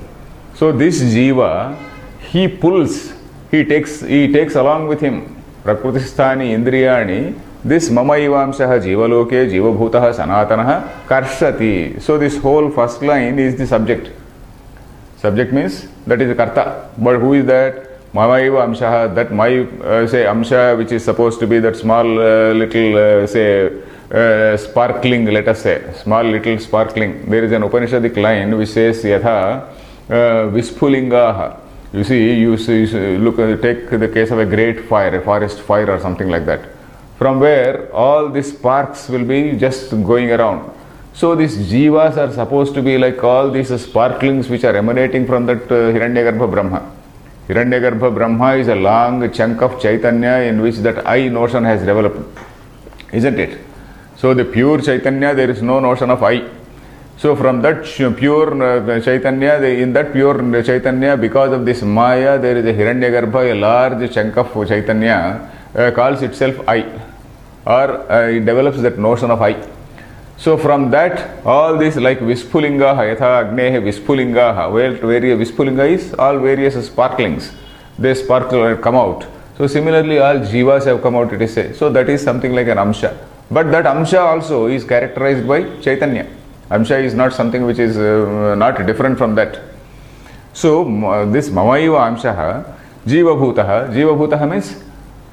So this Jiva, he pulls, he takes along with him, Prakrutisthani Indriyani, this Mama Ivamsaha Jiva Loke, Jiva Bhutaha Sanatanaha Karshati. So this whole first line is the subject. Subject means, that is the Karta. But who is that? Mama Ivamsaha, that my, say, Amsha, which is supposed to be that small little, say, sparkling, let us say, small little sparkling. There is an Upanishadic line which says, Yatha, Vispulingaha. You see, look, take the case of a great fire, a forest fire or something like that, from where all these sparks will be just going around. So these Jivas are supposed to be like all these sparklings which are emanating from that Hiranyagarbha Brahma. Hiranyagarbha Brahma is a long chunk of Chaitanya in which that I notion has developed, isn't it? So the pure Chaitanya, there is no notion of I. So from that pure Chaitanya, in that pure Chaitanya, because of this Maya, there is a Hiranyagarbha, a large chunk of Chaitanya, calls itself I, or it develops that notion of I. So from that, all this like Vispulingaha, Yatha Agnehe Vispulingaha, where Vispulinga is, all various sparklings, they sparkle and come out. So similarly, all Jivas have come out, it is said. So that is something like an Amsha. But that Amsha also is characterized by Chaitanya. Amsha is not something which is not different from that. So this Mamayva Amshaha, Jiva Bhutaha. Jiva Bhutaha means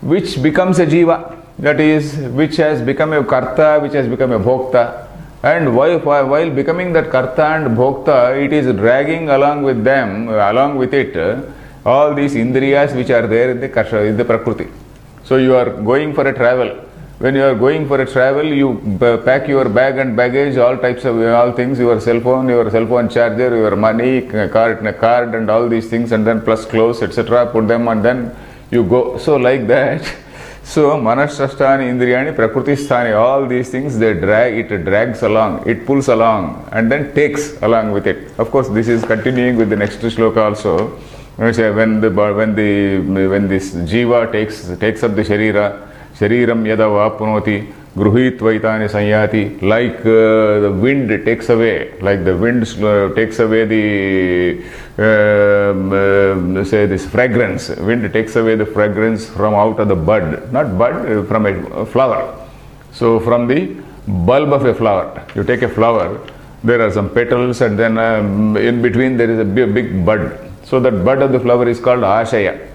which becomes a Jiva. That is, which has become a Karta, which has become a Bhokta. And while becoming that Karta and Bhokta, it is dragging along with it, all these Indriyas which are there in the Prakriti. So you are going for a travel. When you are going for a travel, you pack your bag and baggage, all types of all things, your cell phone charger, your money, card and all these things, and then plus clothes, etc. Put them and then you go. So like that. So Manasthasthani, Indriyani, Prakritisthani, all these things, it drags along, it pulls along and then takes along with it. Of course, this is continuing with the next shloka also. When this Jiva takes up the Sharira, Shariram yada vapunoti, gruhitvaitani sanyati, like the wind takes away, like the wind takes away the, say this fragrance, wind takes away the fragrance from out of the bud, not bud, from a flower. So from the bulb of a flower, you take a flower, there are some petals and then in between there is a big bud. So that bud of the flower is called ashaya.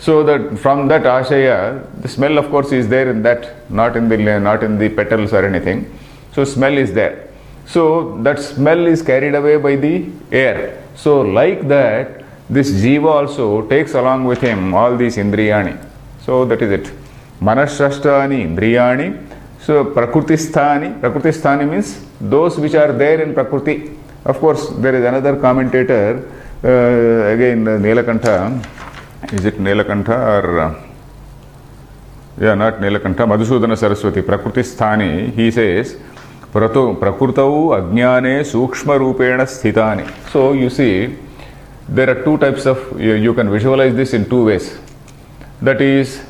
So that from that ashaya, the smell of course is there in that, not in the petals or anything. So smell is there. So that smell is carried away by the air. So like that, this Jiva also takes along with him all these Indriyani. So that is it. Manashrashtani Indriyani. So Prakritisthani means those which are there in Prakriti. Of course, there is another commentator, again Nīlakaṇṭha. Is it Nīlakaṇṭha or not Nīlakaṇṭha, Madhusudana Saraswati, Prakritisthani, he says, Prakurtau Ajnane Sukshma Rupena Sthitani. So you see, there are two types of, you can visualize this in two ways. That is,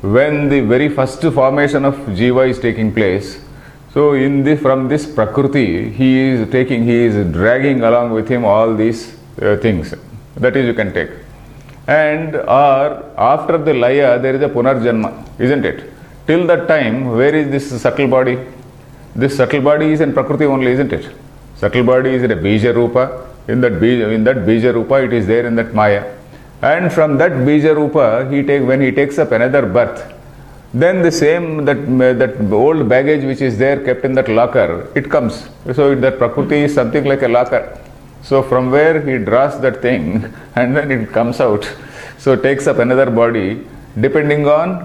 when the very first formation of Jiva is taking place, so from this Prakriti, he is dragging along with him all these things. That is, you can take. And or after the laya, there is a punarjanma, isn't it? Till that time, where is this subtle body? This subtle body is in Prakriti only, isn't it? Subtle body is in a bija rupa. In that bija rupa, it is there in that maya. And from that bija rupa, when he takes up another birth, then the same that old baggage which is there kept in that locker, it comes. So that Prakriti is something like a locker. So from where he draws that thing and then it comes out, so takes up another body depending on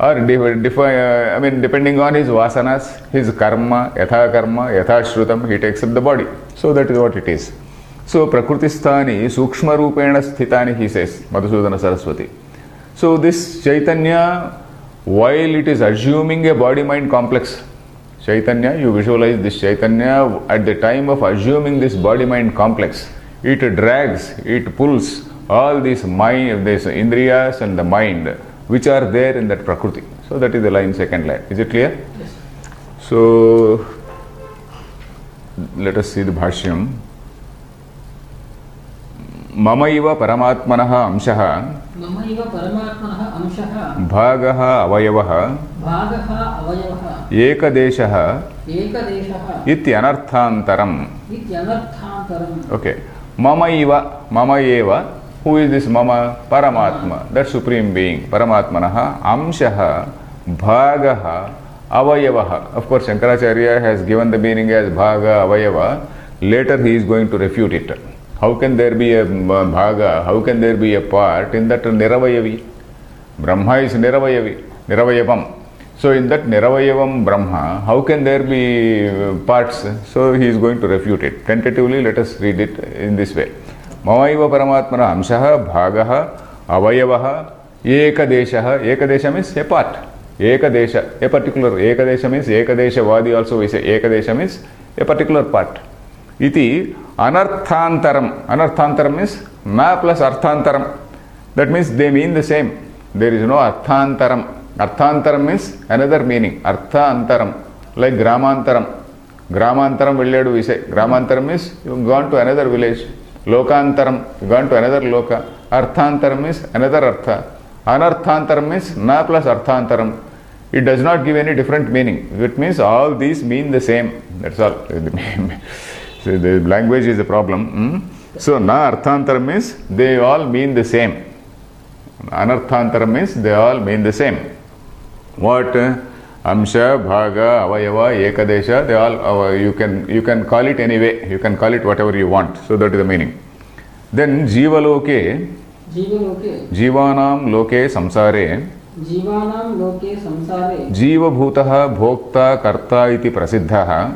his vasanas, his karma, yatha shrutam, he takes up the body. So that is what it is. So Prakritisthani, Sukshma Rupena Sthitani, he says, Madhusudana Saraswati. So this Chaitanya, while it is assuming a body-mind complex, Chaitanya, you visualize this Chaitanya at the time of assuming this body-mind complex. It drags, it pulls all these Indriyas and the mind which are there in that Prakriti. So that is the line, second line. Is it clear? Yes. So, let us see the Bhashyam. Mamaiva Paramatmanaha Amshaha Bhagaha Avayavaha Ekadeshaha Ityanarthantaram. Okay. Mama eva. Who is this Mama? Paramatma, that Supreme Being. Paramatmanaha Amshaha Bhagaha Avayavaha. Of course, Shankaracharya has given the meaning as Bhaga Avayava. Later he is going to refute it. How can there be a bhaga? How can there be a part in that niravayavi? Brahma is niravayavi, niravayavam. So in that niravayavam Brahma, how can there be parts? So he is going to refute it. Tentatively, let us read it in this way. Mamaiva Paramatmana Amshaha Bhagaha Avayavaha Ekadeshaha. Ekadesha means a part. Ekadesha, a particular Ekadesha means Ekadesha Vadi also we say Ekadesha means a particular part. Iti Anarthantaram, Anarthantaram means Ma plus Arthantaram. That means they mean the same. There is no Arthantaram. Arthantaram means another meaning. Arthantaram, like Gramantaram. Gramantaram village we say. Gramantaram is you have gone to another village. Lokantaram, you gone to another loka. Arthantaram is another artha. Anarthantaram means na plus arthantaram. It does not give any different meaning. It means all these mean the same. That's all. So the language is a problem. So na arthantaram means they all mean the same. Anarthantaram means they all mean the same. What? Amsha, Bhaga, Avayava, Ekadesha, they all, you can call it any way. You can call it whatever you want. So that is the meaning. Then Jivaloke. Jivanam loke samsare. Jivanam loke samsare. Jiva bhutaha bhokta karta iti prasiddhaha.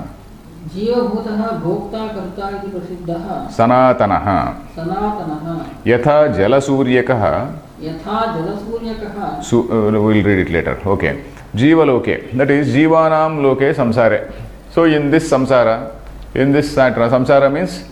Jiva bhutaha bhokta karta iti prasiddhaha. Sanatanaha. Sanatanaha. Yatha jalasuryakaha. Yatha jalasuryakaha. So, we'll read it later. Okay. Jiva loke. That is Jivanam loke samsare. So in this samsara, in this samsara means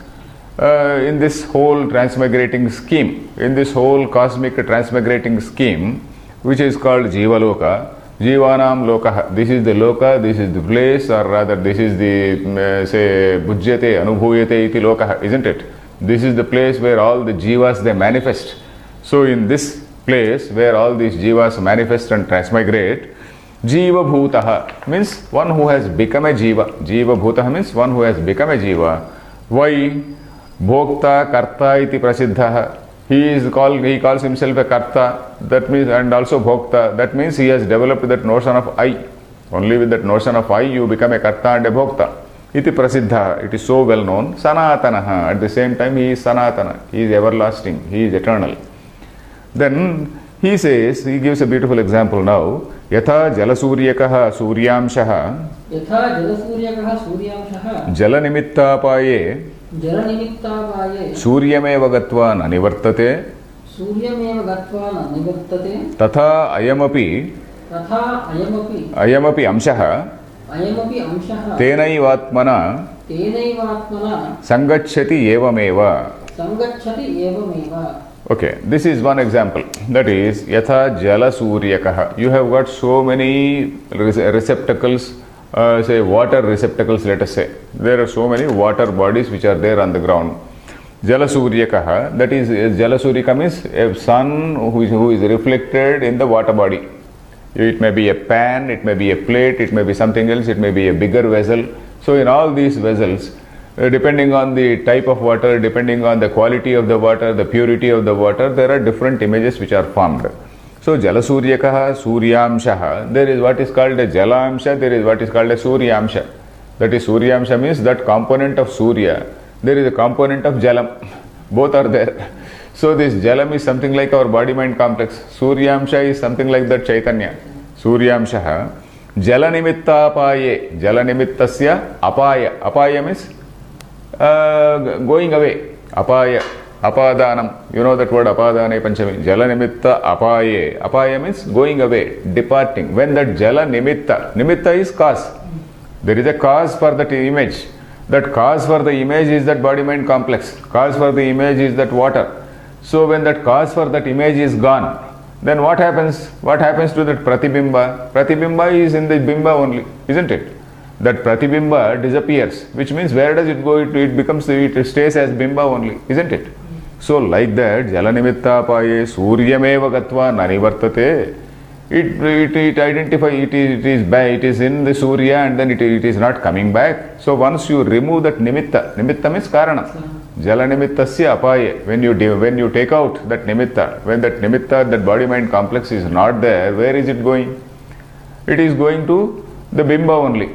in this whole transmigrating scheme, in this whole cosmic transmigrating scheme, which is called Jivaloka, Jivanam Loka, this is the Loka, this is the place, or rather this is the, say, Bhujyate, Anubhuyate iti Loka, isn't it? This is the place where all the Jivas, they manifest. So in this place where all these Jivas manifest and transmigrate, Jiva Bhutaha means one who has become a Jiva. Jiva Bhutaha means one who has become a Jiva. Why? Bhokta Karta iti Prasiddhaha. He calls himself a Karta, that means, and also Bhokta. That means he has developed that notion of I. Only with that notion of I you become a Karta and a Bhokta. Iti Prasiddhaha. It is so well known. Sanatanaha. At the same time he is Sanatana. He is everlasting. He is eternal. Then he says, he gives a beautiful example now. Yatha Jalasuryakaha Suryamshaha. Yatha Jalasuryakaha Suryamshaha. Jalanimittāpāye. Jalanimittavaya Suryameva Gatvana Nivartate Suryameva Gatvana Nivartate Tatha Ayamapi Ayamapi Amshaha Ayamapi Amshaha Tenaivatmana Sangachati Evameva Sangachati Evameva. Okay, this is one example. That is Yatha Jala Suryakaha. You have got so many receptacles. Say water receptacles, let us say. There are so many water bodies which are there on the ground. Jalasuryakaha, that is, Jalasurika means a sun who is reflected in the water body. It may be a pan, it may be a plate, it may be something else, it may be a bigger vessel. So in all these vessels, depending on the type of water, depending on the quality of the water, the purity of the water, there are different images which are formed. So, Jalasuryakaha, Suryamshaha, there is what is called a Jalamsha, there is what is called a Suryamsha. That is, Suryamsha means that component of Surya, there is a component of Jalam, both are there. So, this Jalam is something like our body-mind complex, Suryamsha is something like that Chaitanya. Suryamshaha, Jalanimittāpāye, apaye, Jalanimittasya apāya, apāya means going away, apāya. Apadanam, you know that word apadana panchami. Jala nimitta apaye. Apaya means going away, departing. When that jala nimitta, nimitta is cause. There is a cause for that image. That cause for the image is that body-mind complex. Cause for the image is that water. So when that cause for that image is gone, then what happens? What happens to that pratibimba? Pratibimba is in the bimba only, isn't it? That pratibimba disappears, which means where does it go? It stays as bimba only, isn't it? So like that, Jalanimittapaye Suryameva Gatva Nanivartate, it is in the Surya and then it is not coming back. So once you remove that nimitta, nimitta means karana. Jalanimitasya apaye, when you take out that nimitta, when that nimitta, that body-mind complex is not there, where is it going? It is going to the bimba only.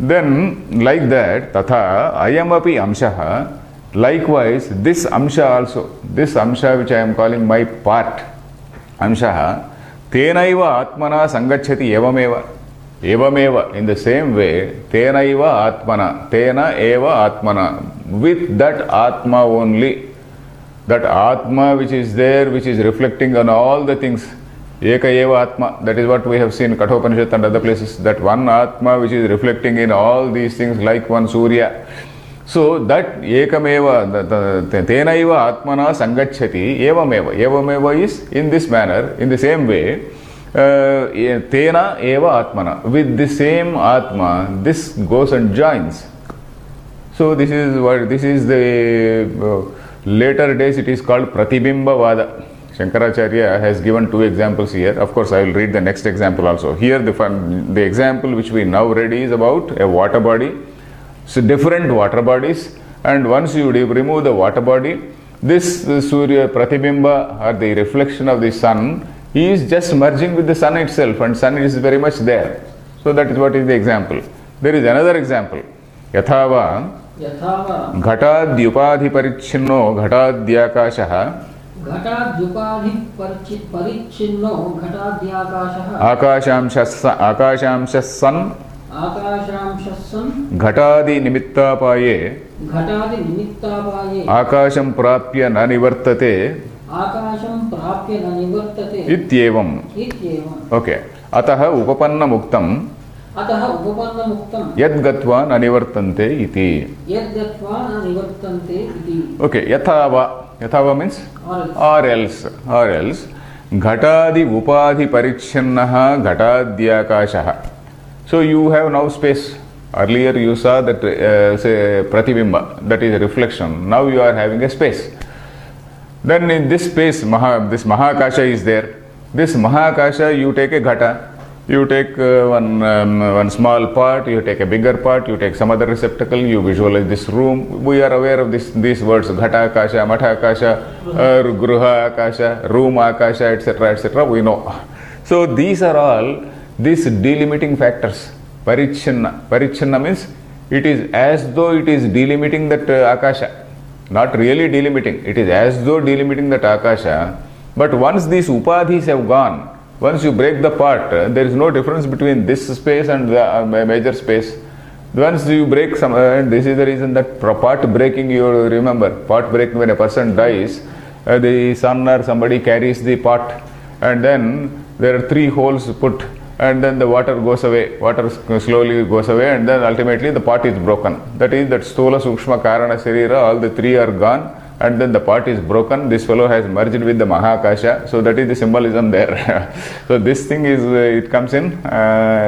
Then like that, Tatha Ayamapi Amshaha, likewise, this Amsha also, this Amsha which I am calling my part, Amshaha, Tenaiva Atmana Sangachati Evameva. Evameva, in the same way, Tenaiva Atmana, Tena Eva Atmana, with that Atma only, that Atma which is there, which is reflecting on all the things, Eka eva atma, that is what we have seen Kathopanishad and other places, that one atma which is reflecting in all these things like one surya. So that ekameva, tenaiva atmana sangacchati, evameva is in this manner, in the same way, tena eva atmana, with the same atma, this goes and joins. So this is what, this is the later days it is called Pratibimba Vada. Shankaracharya has given two examples here. Of course, I will read the next example also. Here the example which we now read is about a water body. So different water bodies, and once you remove the water body, this Surya Pratibimba or the reflection of the sun is just merging with the sun itself, and sun is very much there. So that is what is the example. There is another example. Yathava Ghatadhyupadhi Parichinno Ghatadhyakashaha Akashamshassan Ghatadi Nimittapaye Akasham Prapya Nanivartate Ityevam. Okay. Ataha Upapanna Muktam Yadgatva Nanivartante Iti. Okay. Yathava means or else. Ghatadi Upadhi Parichinnaha Ghatadhyakashaha. So you have now space. Earlier you saw that say pratibimba, that is a reflection. Now you are having a space. Then in this space, this mahakasha is there. This mahakasha, you take a ghata, you take one small part, you take a bigger part, you take some other receptacle, you visualize this room. We are aware of these words: ghata akasha, matha akasha, gruha akasha, room akasha, etc., etc. We know. So these are all these delimiting factors. Parichinna means it is as though it is delimiting that akasha, not really delimiting, it is as though delimiting that akasha. But once these upadhis have gone, once you break the part, there is no difference between this space and the major space. Once you break some, and this is the reason that part breaking, you remember, part breaking, when a person dies, the son or somebody carries the pot, and then there are three holes put, and then the water goes away, water slowly goes away, and then ultimately the pot is broken. That is, that Stola, Sukshma, Karana, Sharira, all the three are gone, and then the pot is broken. This fellow has merged with the Mahakasha. So that is the symbolism there. So this thing is, it comes in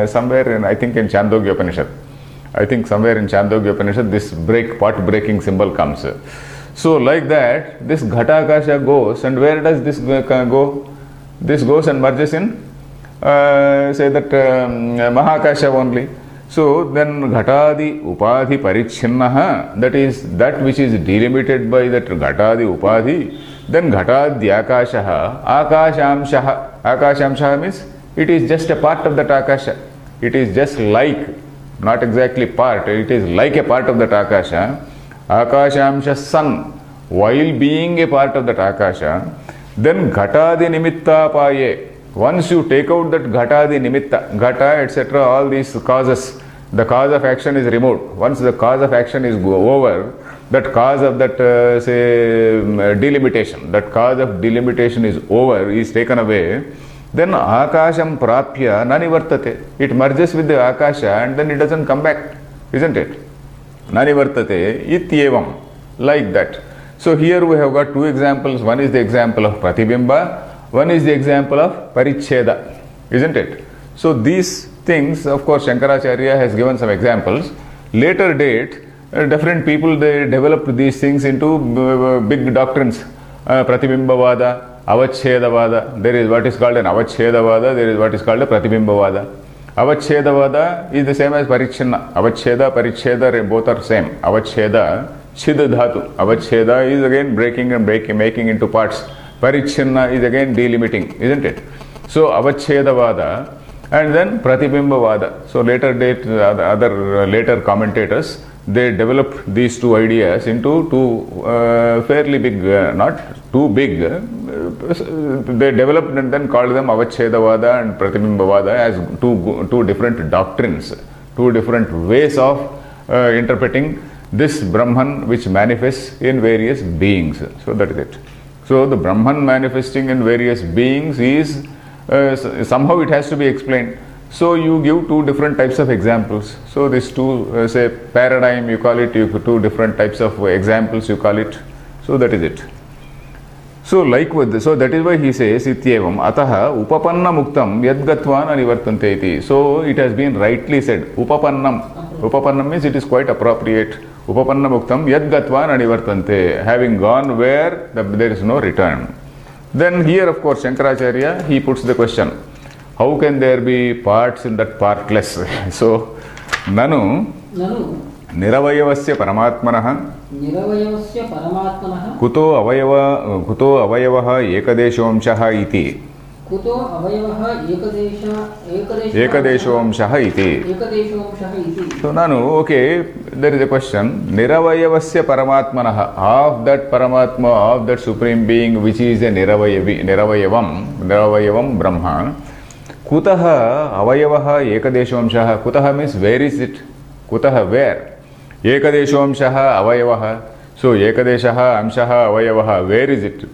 somewhere in, I think in Chandogya Upanishad. I think somewhere in Chandogya Upanishad, this pot breaking symbol comes. So like that, this Ghatakasha goes, and where does this go? This goes and merges in say that Mahakasha only. So then Ghatadi Upadhi Parichinnaha, that is that which is delimited by that Ghatadi Upadhi. Then Ghatadhyakashaha Akashamshaha. Akashamshaha means it is just a part of that Akasha. It is just like, not exactly part, it is like a part of that Akasha. Akashamshassan, while being a part of that Akasha. Then Ghatadi Nimittapaye. Once you take out that ghata, the nimitta, ghata, etc., all these causes, the cause of action is removed. Once the cause of action is over, that cause of that delimitation, that cause of delimitation is over, is taken away, then akasham prapya nanivartate. It merges with the akasha and then it doesn't come back, isn't it? Nanivartate ityevam, like that. So here we have got two examples. One is the example of pratibimba. One is the example of Paricheda, isn't it? So these things, of course, Shankaracharya has given some examples. Later date, different people, they developed these things into big doctrines. Pratibimbavada, Avachedavada. There is what is called an Avachedavada, there is what is called a Pratibimbavada. Avachedavada is the same as Parichinna. Avacheda, Paricheda, both are same. Avacheda, Chida Dhatu. Avacheda is again breaking and making into parts. Parichinna is again delimiting, isn't it? So, Avachedavada and then Pratibimbavada. So, later date, other later commentators, they developed these two ideas into two fairly big, not too big, they developed and then called them Avachedavada and Pratibimbavada as two different doctrines, two different ways of interpreting this Brahman which manifests in various beings. So, that is it. So the Brahman manifesting in various beings is somehow it has to be explained. So you give two different types of examples. So these two, say paradigm you call it, two different types of examples you call it. So that is it. So likewise, so that is why he says ityevam ataha upapanna muktam yadgatvana nivartante iti. So it has been rightly said, upapannam. Upapannam means it is quite appropriate. Upapanna muktam yadgatvana nivartante, having gone where there is no return. Then here of course Shankaracharya, he puts the question, how can there be parts in that partless? So nanu niravayavasya paramatmanaha kuto avayavaha ekadeshomshaha iti So nanu, okay, there is a question. Niravayavasya paramatmanaha, of that Paramatma, of that Supreme Being which is a niravayavam Brahman, kutaha avayavaha ekadeshomshaha. Kutaha means where is it? Kutaha, where? Ekadeshomshaha avayavaha. So ekadeshaha amshaha avayavaha, where is it?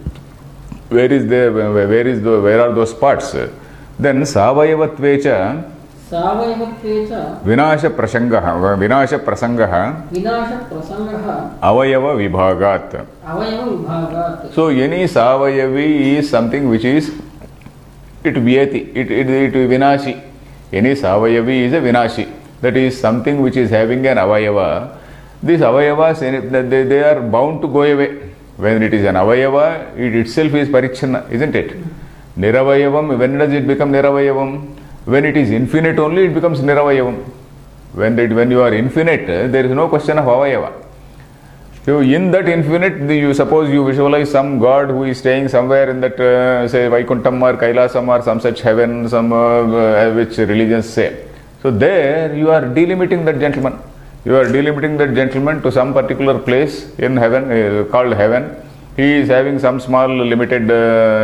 Where are those parts? Then savayavatvecha vinasha prasangaha avayava vibhagat. So any savayavi is something which is it vinashi. Any savayavi is a vinashi, that is something which is having an avayava. These avayavas, they are bound to go away. When it is an avayava, it itself is parichanna, isn't it? Niravayavam, when does it become niravayavam? When it is infinite only, it becomes niravayavam. When you are infinite, there is no question of avayava. So in that infinite, you suppose you visualize some God who is staying somewhere in that, say, Vaikuntam or Kailasam or some such heaven, some which religions say. So there, you are delimiting that gentleman. You are delimiting that gentleman to some particular place in heaven, called heaven. He is having some small limited,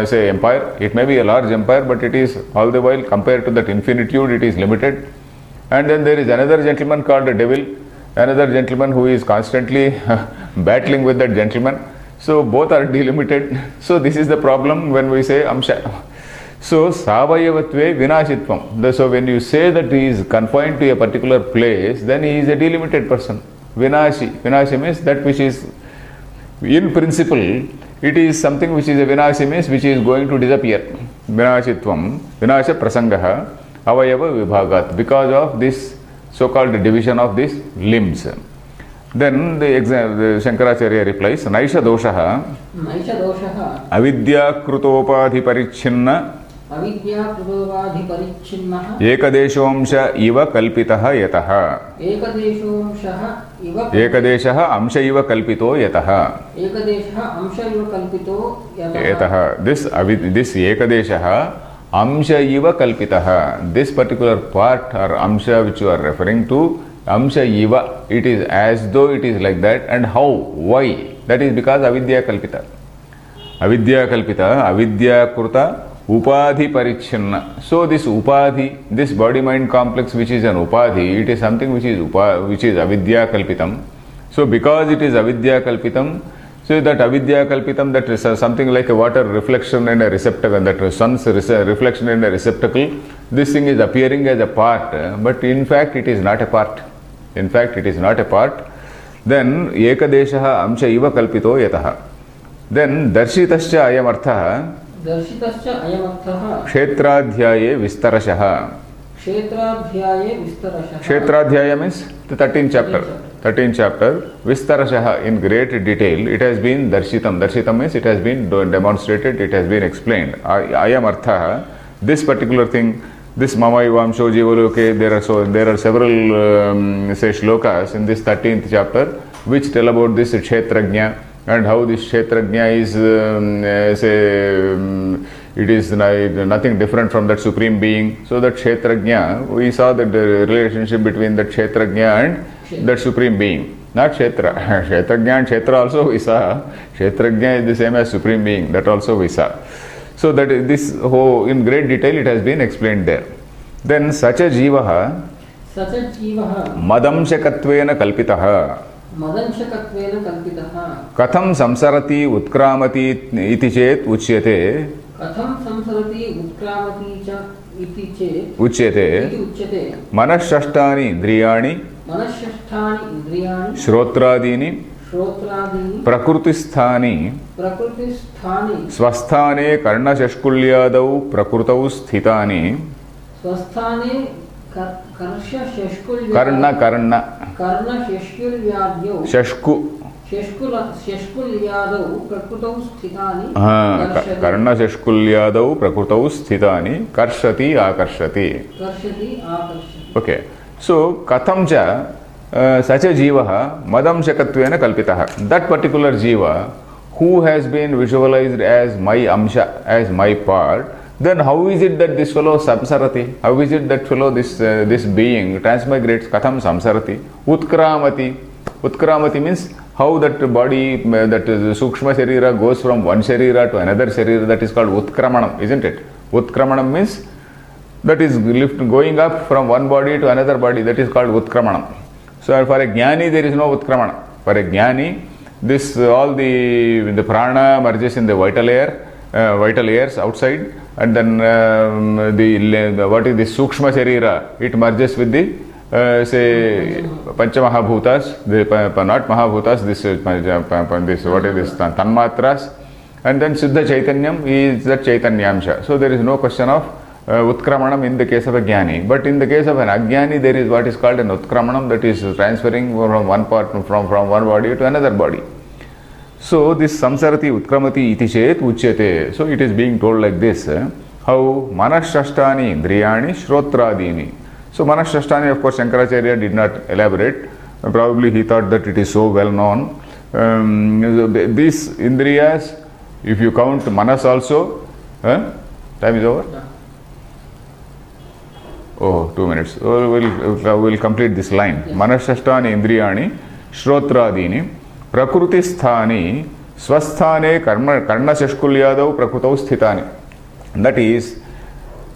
say, empire. It may be a large empire, but it is all the while compared to that infinitude, it is limited. And then there is another gentleman called the devil, another gentleman who is constantly battling with that gentleman. So both are delimited. So this is the problem when we say amsha. So, savayavatve vinashitvam. So, when you say that he is confined to a particular place, then he is a delimited person. Vinashi. Vinashi means that which is, in principle, it is something which is a vinashi means which is going to disappear. Vinashitvam, vinasha prasangaha, avayava vibhagat. Because of this so-called division of these limbs. Then the Shankaracharya replies, Naisha doshaha, avidya krutopādi parichinna ekadeshomsha iva kalpitaha yataha ekadeshaha amsha iva kalpito yataha. This ekadeshaha amsha iva kalpitaha, this particular part or amsha which you are referring to, amsha iva, it is as though it is like that. And how? Why? That is because avidya kalpita. Avidya kalpita, avidya kurta, upadhi parichinna. So this upadhi, this body-mind complex which is an upadhi, it is something which is avidya kalpitam. So because it is avidya kalpitam, so that avidya kalpitam, that is something like a water reflection in a receptacle, that sun's reflection in a receptacle, this thing is appearing as a part, but in fact it is not a part. In fact, it is not a part. Then, ekadeshaha amsha iva kalpito yataha. Then, darshitascha ayamarthaha kshetradhyaye vistarashaha. Kshetradhyaya means the 13th chapter. 13th chapter, vistarashaha, in great detail, it has been darshitam. Darshitam means it has been demonstrated, it has been explained. Ayamarthaha, this particular thing. This Mamayvam Shojivoloke, there are several shlokas in this 13th chapter which tell about this Kshetrajna and how this Kshetrajna is, it is nothing different from that Supreme Being. So that Kshetrajna, we saw that the relationship between that Kshetrajna and that Supreme Being. Not Kshetra. Kshetrajna and Kshetra also we saw. Kshetrajna is the same as Supreme Being. That also we saw. So that this whole, in great detail, it has been explained there. Then sacha jivaha madamshakatvena kalpitaha katham samsarati utkramati iti chet uchyate Uchyate Manashashtani Indriyani Shrotradini Prakrutisthani Swasthane Karnashashkulyadau Prakrutau Sthitani Karna Karna Sheshkulyadau Prakrutau Sthitani Karshati Akarshati. Okay. So, Katamja Sacha Jivaha Madam Shakatvena Kalpitaha. That particular Jiva who has been visualized as my Amsha, as my part, then how is it that this fellow samsarati? How is it that fellow, this being transmigrates? Katham samsarati? Utkramati. Utkramati means how that body, that Sukshma Sharira goes from one Sharira to another Sharira, that is called Utkramanam, isn't it? Utkramanam means that is going up from one body to another body, that is called Utkramanam. So for a Jnani there is no Utkramanam. For a Jnani, this all the prana merges in the vital air, vital airs outside, and then what is the Sukshma Sharira, it merges with the say Panchamahabhutas, not Mahabhutas, this what is this Tanmatras, and then Siddha Chaitanyam is that Chaitanyamsha. So there is no question of Utkramanam in the case of a Jnani. But in the case of an Ajnani, there is what is called an Utkramanam, that is transferring from one part, from one body to another body. So this Samsarati Utkramati iti chet uchyate. So it is being told like this, how Manashashtani Indriyani Shrotradini. So, Manashashtani, of course, Shankaracharya did not elaborate. Probably he thought that it is so well known. These Indriyas, if you count Manas also, time is over? Oh, 2 minutes. Oh, we'll complete this line. Yeah. Manashashtani Indriyani, Shrotradini, Prakrutisthani, Swasthane, Karna Shashkulyadau, Prakutau Sthitani. That is,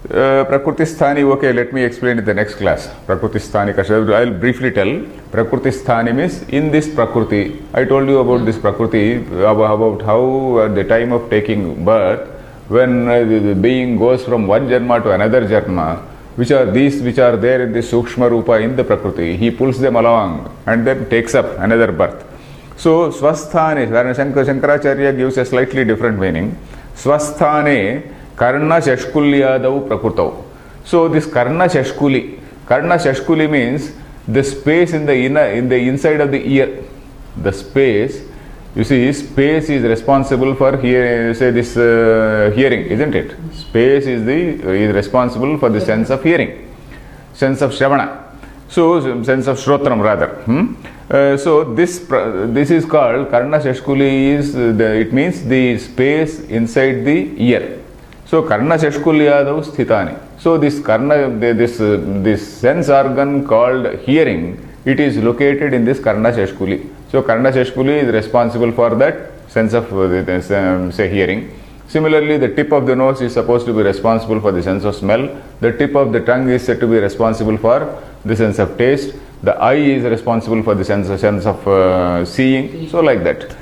Prakrutisthani, okay, let me explain in the next class. Prakrutisthani, I will briefly tell. Prakrutisthani means in this Prakruti. I told you about this Prakruti, about how at the time of taking birth, when the being goes from one Janma to another Janma, which are these which are there in the Sukshma Rupa in the Prakruti, he pulls them along and then takes up another birth. So, Swasthane, Shankaracharya gives a slightly different meaning. Swasthane, Karna Shashkulyadau Prakrutau. So this Karna Shashkuli means the space in the inner, in the inside of the ear. The space, you see, space is responsible for hear, say this hearing, isn't it? Space is the is responsible for the sense of hearing, sense of Shravana, so sense of Shrotram rather. So this is called Karna Shashkuli. Is it means the space inside the ear. So, Karna Shashkulyadau Sthitani. So, this Karna, this sense organ called hearing, it is located in this Karna Shashkuli. So, Karna Shashkuli is responsible for that sense of, say, hearing. Similarly, the tip of the nose is supposed to be responsible for the sense of smell. The tip of the tongue is said to be responsible for the sense of taste. The eye is responsible for the sense of seeing. So, like that.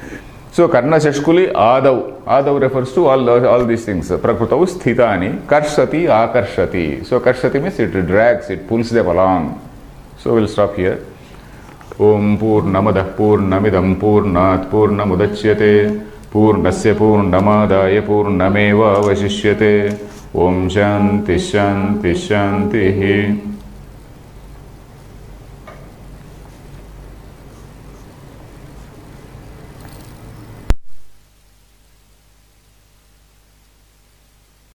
So, Karna Shashkuli Adav. Adav refers to all these things. Prakrutau Sthitani, Karshati, Akarshati. So, Karshati means it drags, it pulls them along. So, we'll stop here. Om Purnamadah Purnamidam Purnat Purnamudachyate Purnasya Purnamadaya Purnameva Vashishyate Om Shanti Shanti Shantihi.